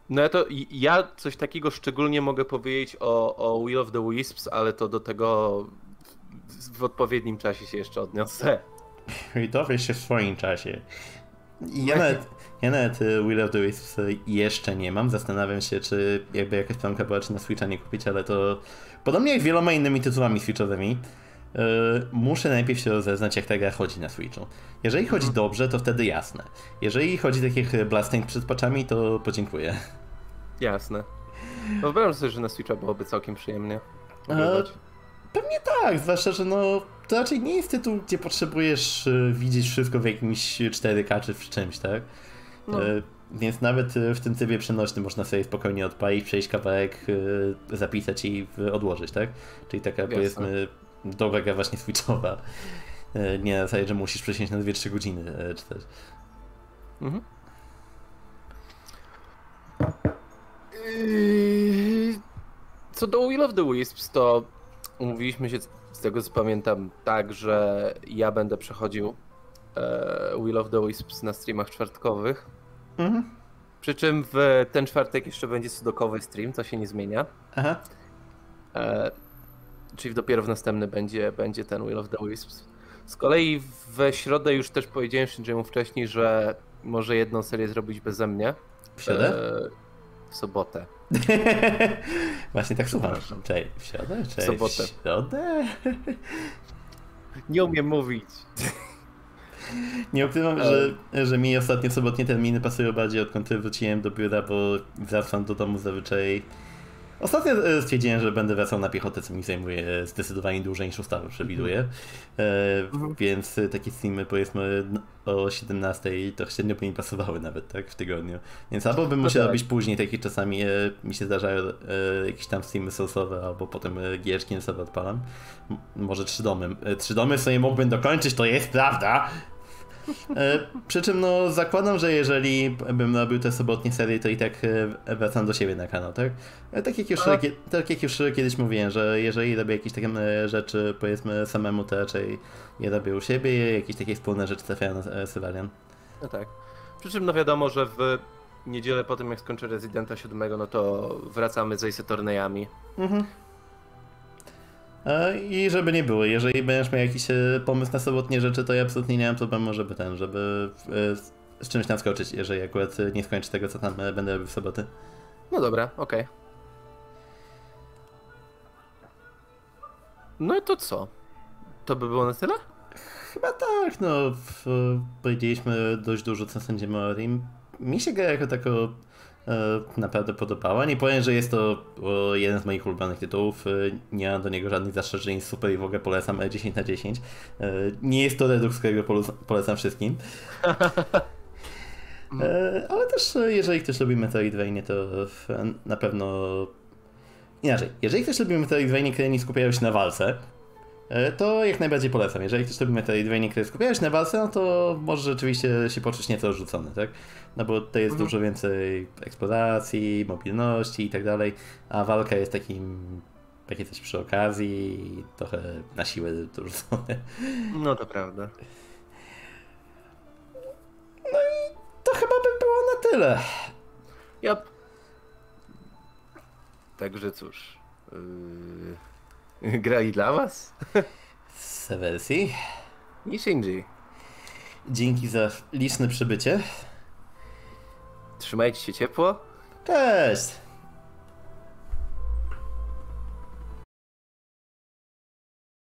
No ja to, ja coś takiego szczególnie mogę powiedzieć o, o Wheel of the Wisps, ale to do tego w, w odpowiednim czasie się jeszcze odniosę. I dowiesz się w swoim czasie. Ja nawet, ja nawet Wheel of the Wisps jeszcze nie mam. Zastanawiam się, czy jakby jakaś plamka była, czy na Switcha nie kupić, ale to podobnie jak wieloma innymi tytułami Switchowymi, yy, muszę najpierw się rozeznać, jak ta gra chodzi na Switchu. Jeżeli chodzi mhm. dobrze, to wtedy jasne. Jeżeli chodzi takich blasting przed patchami, to podziękuję. Jasne. Wyobrażam sobie, że na Switcha byłoby całkiem przyjemnie. Pewnie tak, zwłaszcza, że no to raczej nie jest tytuł, gdzie potrzebujesz y, widzieć wszystko w jakimś cztery K czy w czymś, tak? No. Y, więc nawet y, w tym trybie przenośnym można sobie spokojnie odpalić, przejść kawałek, y, zapisać i y, odłożyć, tak? Czyli taka Jasne. powiedzmy dobra właśnie switchowa. Y, nie na zasadzie, że musisz przesiąść na dwie trzy godziny y, czytać. Mhm. Yy... Co do Wheel of the Wisps, to mówiliśmy się, z tego co pamiętam, tak, że ja będę przechodził e, Wheel of the Wisps na streamach czwartkowych. Mhm. Przy czym w ten czwartek jeszcze będzie sudokowy stream, co się nie zmienia. Aha. E, czyli dopiero w następny będzie, będzie ten Wheel of the Wisps. Z kolei we środę już też powiedziałem Shinjiemu wcześniej, że może jedną serię zrobić beze mnie. W środę? E, w sobotę. Właśnie tak słucham. Cześć, w środę? Cześć, w sobotę. W środę? Nie umiem mówić. Nie ukrywam, że, że mi ostatnie sobotnie terminy pasują bardziej, odkąd wróciłem do biura, bo wracam do domu zazwyczaj. Ostatnio stwierdziłem, że będę wracał na piechotę, co mi zajmuje zdecydowanie dłużej niż ustawę przewiduje. Mhm. Więc takie streamy powiedzmy o siedemnastej to średnio by mi pasowały nawet tak w tygodniu. Więc albo bym musiał robić tak. później, takie czasami mi się zdarzają jakieś tam streamy source'owe, albo potem gierki na sobie odpalam. Może trzy domy. Trzy domy sobie mógłbym dokończyć, to jest prawda! Przy czym no zakładam, że jeżeli bym robił te sobotnie serie, to i tak wracam do siebie na kanał, tak? Tak jak już, tak jak już kiedyś mówiłem, że jeżeli robię jakieś takie rzeczy powiedzmy samemu, to raczej je robię u siebie, jakieś takie wspólne rzeczy trafiają na Sylwarian. No tak. Przy czym no wiadomo, że w niedzielę po tym jak skończę Residenta siódmego, no to wracamy z Ace Attorneyami. Mhm. I żeby nie było, jeżeli będziesz miał jakiś pomysł na sobotnie rzeczy, to ja absolutnie nie mam problemu, żeby ten, żeby z czymś naskoczyć, jeżeli akurat nie skończę tego, co tam będę robił w soboty. No dobra, okej. Okay. No i to co? To by było na tyle? Chyba tak, no. Powiedzieliśmy dość dużo, co sądzimy o Rim. Mi się gra jako tako naprawdę podobała. Nie powiem, że jest to jeden z moich ulubionych tytułów. Nie mam do niego żadnych zastrzeżeń. Super i w ogóle polecam dziesięć na dziesięć. Nie jest to Redux, którego polecam wszystkim. Ale też jeżeli ktoś lubi Metroidvania, to na pewno... Inaczej, jeżeli ktoś lubi Metroidvania, które nie skupiają się na walce, to jak najbardziej polecam. Jeżeli ktoś lubi Metroidvania, które skupiają się na walce, no to może rzeczywiście się poczuć nieco odrzucony, tak? No bo to jest mhm. dużo więcej eksploracji, mobilności i tak dalej, a walka jest takim, takie coś przy okazji, trochę na siłę dorzucone. No to prawda. No i to chyba by było na tyle. Yep. Także cóż, yy... gra i dla was? Seversi i Shinji. Dzięki za liczne przybycie. Trzymajcie się ciepło. Cześć!